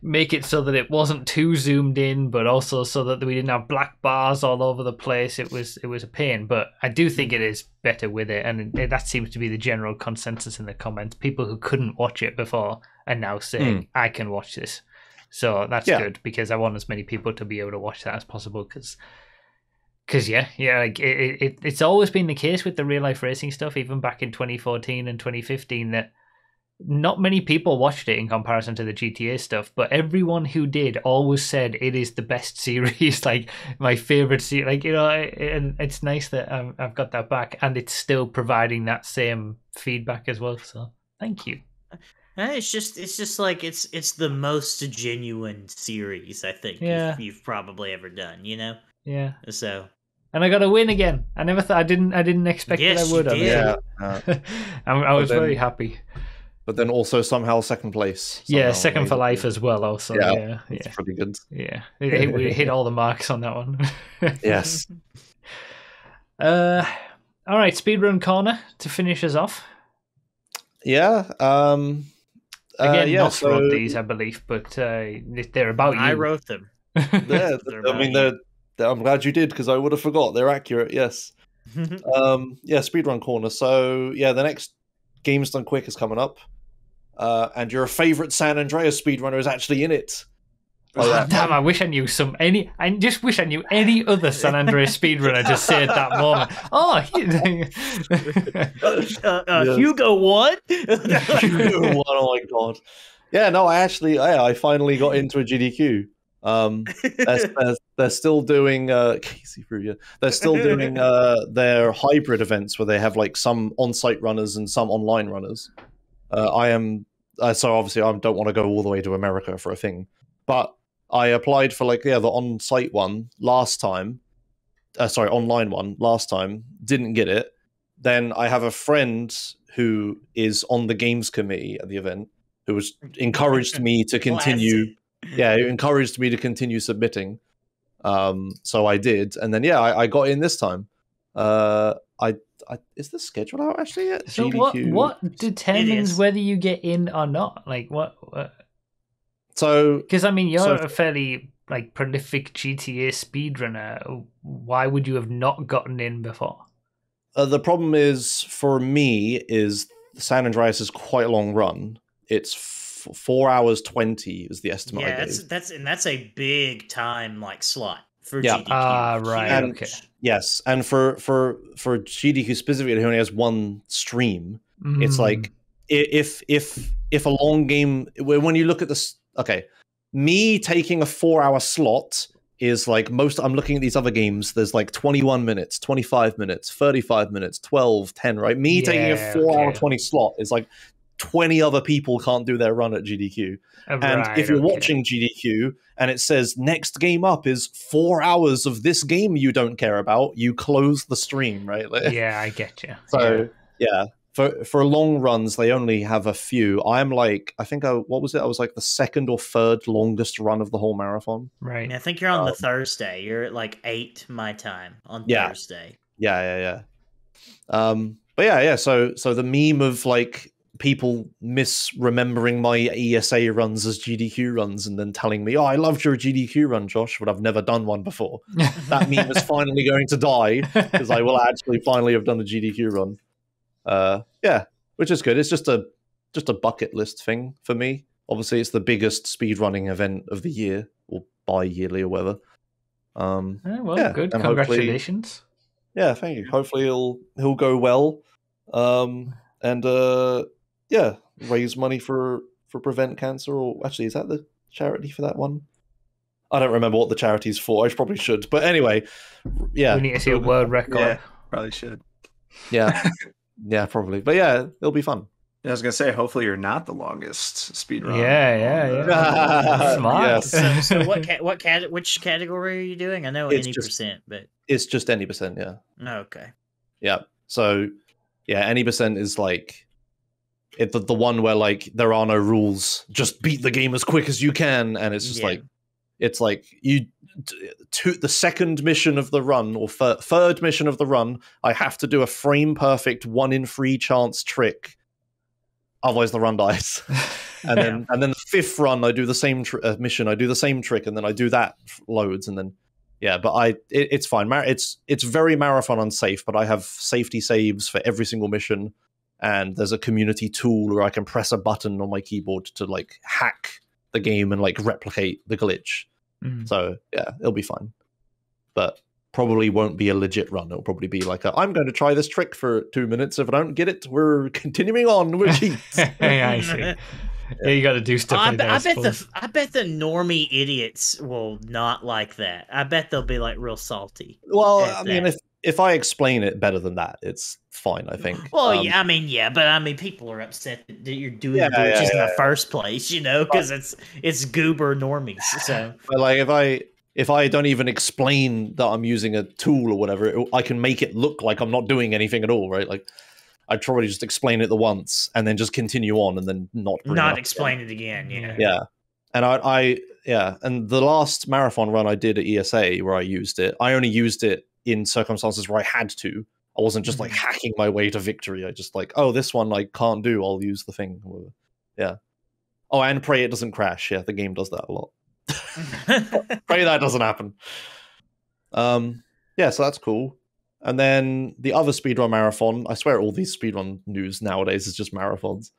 make it so that it wasn't too zoomed in, but also so that we didn't have black bars all over the place. It was it was a pain, but I do think it is better with it, and that seems to be the general consensus in the comments. People who couldn't watch it before are now saying, mm. I can watch this. So that's yeah. good, because I want as many people to be able to watch that as possible, because... Cause yeah, yeah, like it, it, it's always been the case with the real life racing stuff, even back in twenty fourteen and twenty fifteen, that not many people watched it in comparison to the G T A stuff. But everyone who did always said it is the best series, like my favorite series, like you know. And it's nice that um, I've got that back, and it's still providing that same feedback as well. So thank you. It's just, it's just like it's, it's the most genuine series I think yeah. you've, you've probably ever done. You know. Yeah. So. And I got a win again. I never thought I didn't. I didn't expect yes, that I would. Yeah, uh, I, I was then, very happy. But then also somehow second place. Somehow yeah, second maybe. for life as well. Also, yeah, yeah, it's yeah. pretty good. Yeah, it, it, it hit all the marks on that one. Yes. Uh, all right, speedrun corner to finish us off. Yeah. Um. Uh, again, yeah, not so... wrote these, I believe, but uh, they're about you. I wrote them. Yeah, I mean they're. I'm glad you did, because I would have forgot. They're accurate, yes. um, yeah, Speedrun Corner. So, yeah, the next Games Done Quick is coming up. Uh, and your favourite San Andreas speedrunner is actually in it. Oh, yeah. Damn, I wish I knew some any. I just wish I knew any other San Andreas speedrunner just say at that moment. Oh, he, uh, uh, yes. Hugo, what? Hugo, what? Oh my god! Yeah, no, I actually, yeah, I finally got into a G D Q. Um, they're, they're, they're still doing uh, Casey Frugia. They're still doing uh, their hybrid events where they have like some on-site runners and some online runners. Uh, I am uh, so obviously I don't want to go all the way to America for a thing, but I applied for like yeah the on-site one last time, uh, sorry online one last time. Didn't get it. Then I have a friend who is on the games committee at the event who was encouraged me to continue. Classy. Yeah, it encouraged me to continue submitting, um, so I did, and then yeah, I, I got in this time. Uh, I, I is the schedule out actually yet? So what, what determines whether you get in or not? Like what? what... So because I mean, you're so, a fairly like prolific G T A speedrunner. Why would you have not gotten in before? Uh, the problem is for me is San Andreas is quite a long run. It's Four hours twenty is the estimate. Yeah, I gave. that's that's and that's a big time like slot for yeah. G D Q. Ah, right. And, okay. Yes, and for for for G D Q specifically, who only has one stream, mm. it's like if if if a long game. When you look at this, okay, me taking a four-hour slot is like most. I'm looking at these other games. There's like twenty-one minutes, twenty-five minutes, thirty-five minutes, twelve, ten. Right. Me yeah, taking a four-hour okay. twenty slot is like. twenty other people can't do their run at G D Q. Oh, and right, if you're okay. watching G D Q and it says next game up is four hours of this game you don't care about, you close the stream, right? Yeah, I get you. So, yeah, yeah. For, for long runs, they only have a few. I'm like, I think, I what was it? I was like the second or third longest run of the whole marathon. Right. And I think you're on um, the Thursday. You're at like eight my time on yeah. Thursday. Yeah, yeah, yeah. Um, but yeah, yeah, so so the meme of like, people misremembering my E S A runs as G D Q runs and then telling me, oh, I loved your G D Q run, Josh, but I've never done one before. That meme is finally going to die because I will actually finally have done the G D Q run. Uh, yeah, which is good. It's just a just a bucket list thing for me. Obviously, it's the biggest speedrunning event of the year or bi-yearly or whatever. Um, oh, well, yeah. good. And congratulations. Yeah, thank you. Hopefully he'll, he'll go well. Um, and... Uh, Yeah, raise money for, for Prevent Cancer, or actually, is that the charity for that one? I don't remember what the charity's for. I probably should. But anyway, yeah. We need to see a world record. Yeah, probably should. Yeah, yeah, probably. But yeah, it'll be fun. Yeah, I was going to say, hopefully you're not the longest speedrun. Yeah, yeah, yeah. Smart. Yes. So, so what, ca what cat which category are you doing? I know it's any just, percent, but... It's just any percent, yeah. Oh, okay. Yeah, so, yeah, any percent is like... It, the, the one where like there are no rules, just beat the game as quick as you can, and it's just yeah. like it's like you to the second mission of the run or thir third mission of the run, I have to do a frame perfect one in three chance trick, otherwise the run dies. And then yeah. and then the fifth run I do the same tr uh, mission, I do the same trick, and then I do that loads, and then yeah, but I it, it's fine. Mar it's it's very marathon unsafe, but I have safety saves for every single mission. And there's a community tool where I can press a button on my keyboard to like hack the game and like replicate the glitch. Mm. So yeah, it'll be fine. But probably won't be a legit run. It'll probably be like, a, I'm going to try this trick for two minutes. If I don't get it, we're continuing on with cheats. Yeah, I see. Yeah, yeah, you got to do stuff. I, like that, I, I bet the I bet the normie idiots will not like that. I bet they'll be like real salty. Well, I that. mean, if. If I explain it better than that, it's fine, I think. Well, um, yeah, I mean, yeah, but I mean, people are upset that you're doing yeah, glitches yeah, yeah, in the yeah. first place, you know, because it's it's goober normies. So, but like, if I if I don't even explain that I'm using a tool or whatever, it, I can make it look like I'm not doing anything at all, right? Like, I'd probably just explain it the once and then just continue on and then not bring not it up explain again. it again, yeah, yeah. And I, I, yeah, and the last marathon run I did at E S A where I used it, I only used it in circumstances where I had to. I wasn't just like hacking my way to victory. I just like, oh, this one I can't do. I'll use the thing. Yeah. Oh, and pray it doesn't crash. Yeah, the game does that a lot. Pray that doesn't happen. Um, yeah, so that's cool. And then the other speedrun marathon, I swear all these speedrun news nowadays is just marathons.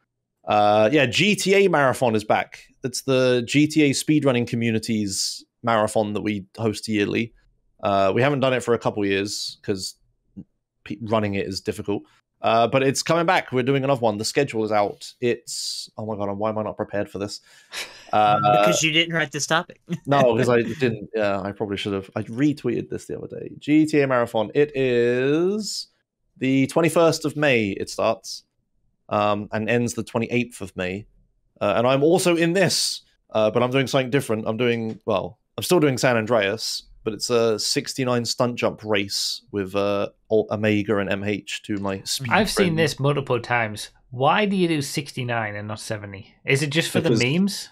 Uh, yeah, G T A Marathon is back. It's the G T A speedrunning community's marathon that we host yearly. Uh, we haven't done it for a couple years because running it is difficult. Uh, but it's coming back. We're doing another one. The schedule is out. It's... Oh, my God. Why am I not prepared for this? Uh, because you didn't write this topic. No, because I didn't. Yeah, I probably should have. I retweeted this the other day. G T A Marathon. It is the twenty-first of May it starts um, and ends the twenty-eighth of May. Uh, and I'm also in this, uh, but I'm doing something different. I'm doing... Well, I'm still doing San Andreas, but it's a sixty-nine stunt jump race with uh, Omega and M H to my speed. I've friend. seen this multiple times. Why do you do sixty-nine and not seventy? Is it just for because, the memes?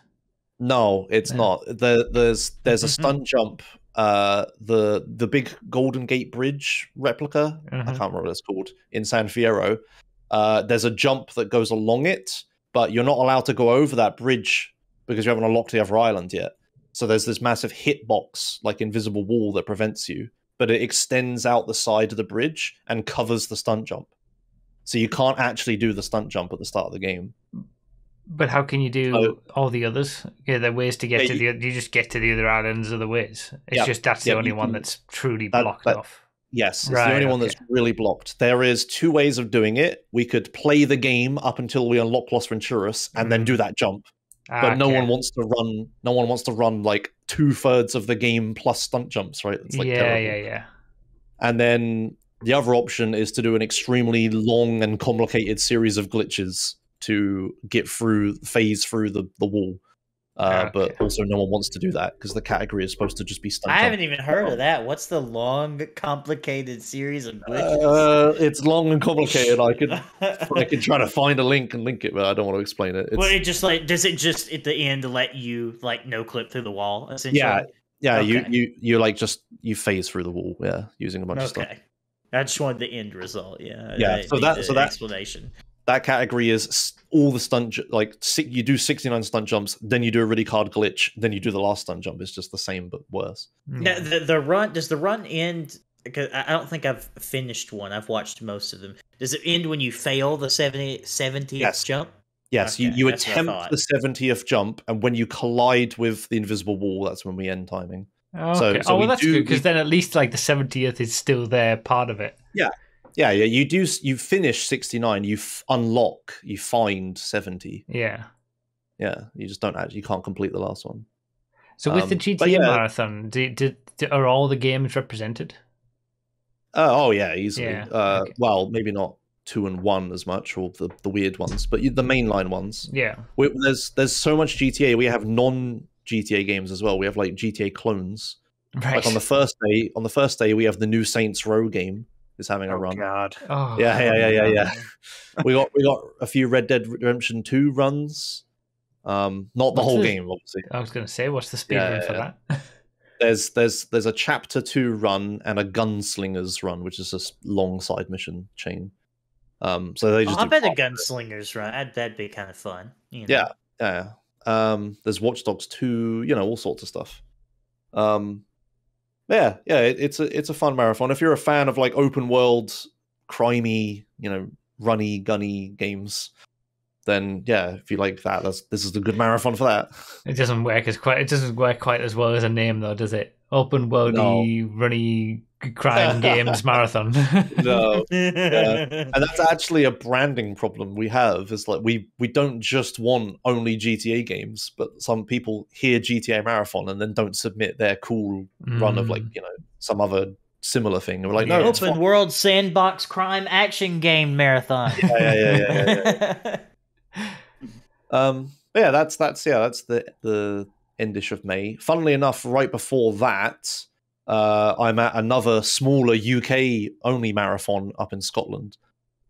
No, it's yeah. not. There, there's there's a stunt jump. Uh, the the big Golden Gate Bridge replica. Mm-hmm. I can't remember what it's called in San Fierro. Uh, there's a jump that goes along it, but you're not allowed to go over that bridge because you haven't unlocked the other island yet. So there's this massive hitbox, like invisible wall that prevents you, but it extends out the side of the bridge and covers the stunt jump. So you can't actually do the stunt jump at the start of the game. But how can you do oh. all the others? Yeah, there are ways to get yeah, to you, the... You just get to the other islands of the ways. It's yeah, just that's yeah, the only can, one that's truly that, blocked that, off. Yes, it's right, the only okay. one that's really blocked. There is two ways of doing it. We could play the game up until we unlock Los Venturas and mm. then do that jump. But ah, no okay. one wants to run. No one wants to run like two thirds of the game plus stunt jumps, right? It's like yeah, terrible. yeah, yeah. And then the other option is to do an extremely long and complicated series of glitches to get through, phase through the the wall. Uh, okay. But also, no one wants to do that because the category is supposed to just be stunt. I jump. haven't even heard of that. What's the long, complicated series of glitches? Uh, it's long and complicated. I could, I could try to find a link and link it, but I don't want to explain it. It's, well, it just like does it just at the end let you like no clip through the wall? Essentially, yeah, yeah. Okay. You you you like just you phase through the wall, yeah, using a bunch okay. of stuff. I just wanted the end result, yeah, yeah. The, so that the, so that explanation. That category is all the stunt, like you do sixty-nine stunt jumps, then you do a really hard glitch, then you do the last stunt jump. It's just the same, but worse. Now, the, the run, does the run end? Because I don't think I've finished one. I've watched most of them. Does it end when you fail the seventieth yes. jump? Yes, okay, you, you attempt the seventieth jump, and when you collide with the invisible wall, that's when we end timing. Okay. So, so oh, well, we that's do, good, because then at least like the seventieth is still there, part of it. Yeah. Yeah, yeah, you do. You finish sixty-nine. You f unlock. You find seventy. Yeah, yeah. You just don't actually. You can't complete the last one. So with um, the G T A yeah, marathon, do, do, do, are all the games represented? Uh, oh yeah, easily. Yeah. Uh, okay. Well, maybe not two and one as much, or the the weird ones, but the mainline ones. Yeah. We, there's there's so much G T A. We have non G T A games as well. We have like G T A clones. Right. Like on the first day, on the first day, we have the new Saints Row game. Is having a oh run. God. Oh, yeah, yeah, yeah, yeah, yeah. we got we got a few Red Dead Redemption two runs. Um, not the what's whole the, game, obviously. I was going to say, what's the speed yeah, run for yeah. that? there's there's there's a chapter two run and a gunslingers run, which is a long side mission chain. Um, so they just. Oh, I bet a gunslingers run. I'd, that'd be kind of fun. You know? Yeah, yeah. Um, there's Watch Dogs two. You know, all sorts of stuff. Um. Yeah, yeah, it, it's a it's a fun marathon. If you're a fan of like open world, crimey, you know, runny, gunny games, then yeah, if you like that, that's this is the good marathon for that. It doesn't work as quite. It doesn't work quite as well as a name though, does it? Open worldy, no. runny, crime games marathon. No, yeah. And that's actually a branding problem we have. Is like we we don't just want only G T A games, but some people hear G T A marathon and then don't submit their cool mm. run of like you know some other similar thing. And we're like, no, yeah. it's open fun. world sandbox crime action game marathon. Yeah, yeah, yeah, yeah. yeah, yeah, yeah. um, yeah, that's that's yeah, that's the the. endish of May. Funnily enough, right before that, uh, I'm at another smaller U K-only marathon up in Scotland,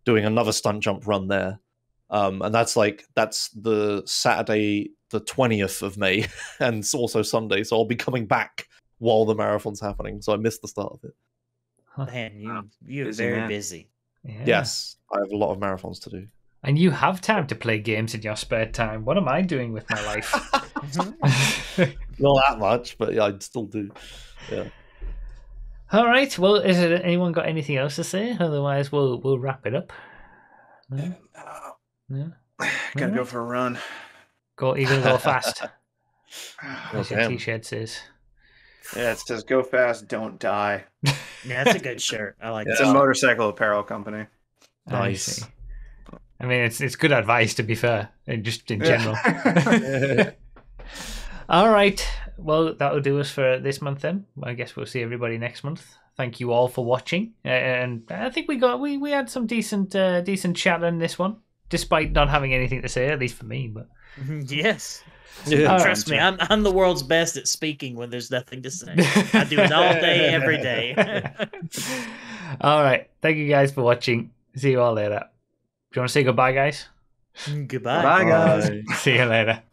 doing another stunt jump run there, um, and that's like that's the Saturday, the twentieth of May, and it's also Sunday. So I'll be coming back while the marathon's happening. So I missed the start of it. Man, you you're busy very man. busy. Yeah. Yes, I have a lot of marathons to do. And you have time to play games in your spare time. What am I doing with my life? Not that much, but yeah, I still do. Yeah. All right. Well, is it, anyone got anything else to say? Otherwise, we'll we'll wrap it up. No? Yeah. Gotta go for a run. Go, you're gonna go fast. That's what your t-shirt says. Yeah, it says "Go fast, don't die." Yeah, that's a good shirt. I like. It's that. It's a motorcycle apparel company. Nice. I mean, it's it's good advice, to be fair, and just in general. Yeah. All right. Well, that'll do us for this month then. I guess we'll see everybody next month. Thank you all for watching, and I think we got we we had some decent uh, decent chat on this one, despite not having anything to say, at least for me. But yes. Yeah. Trust right. me, I'm I'm the world's best at speaking when there's nothing to say. I do it all day, every day. All right. Thank you guys for watching. See you all later. Do you want to say goodbye, guys? Goodbye. Bye, guys. Bye. See you later.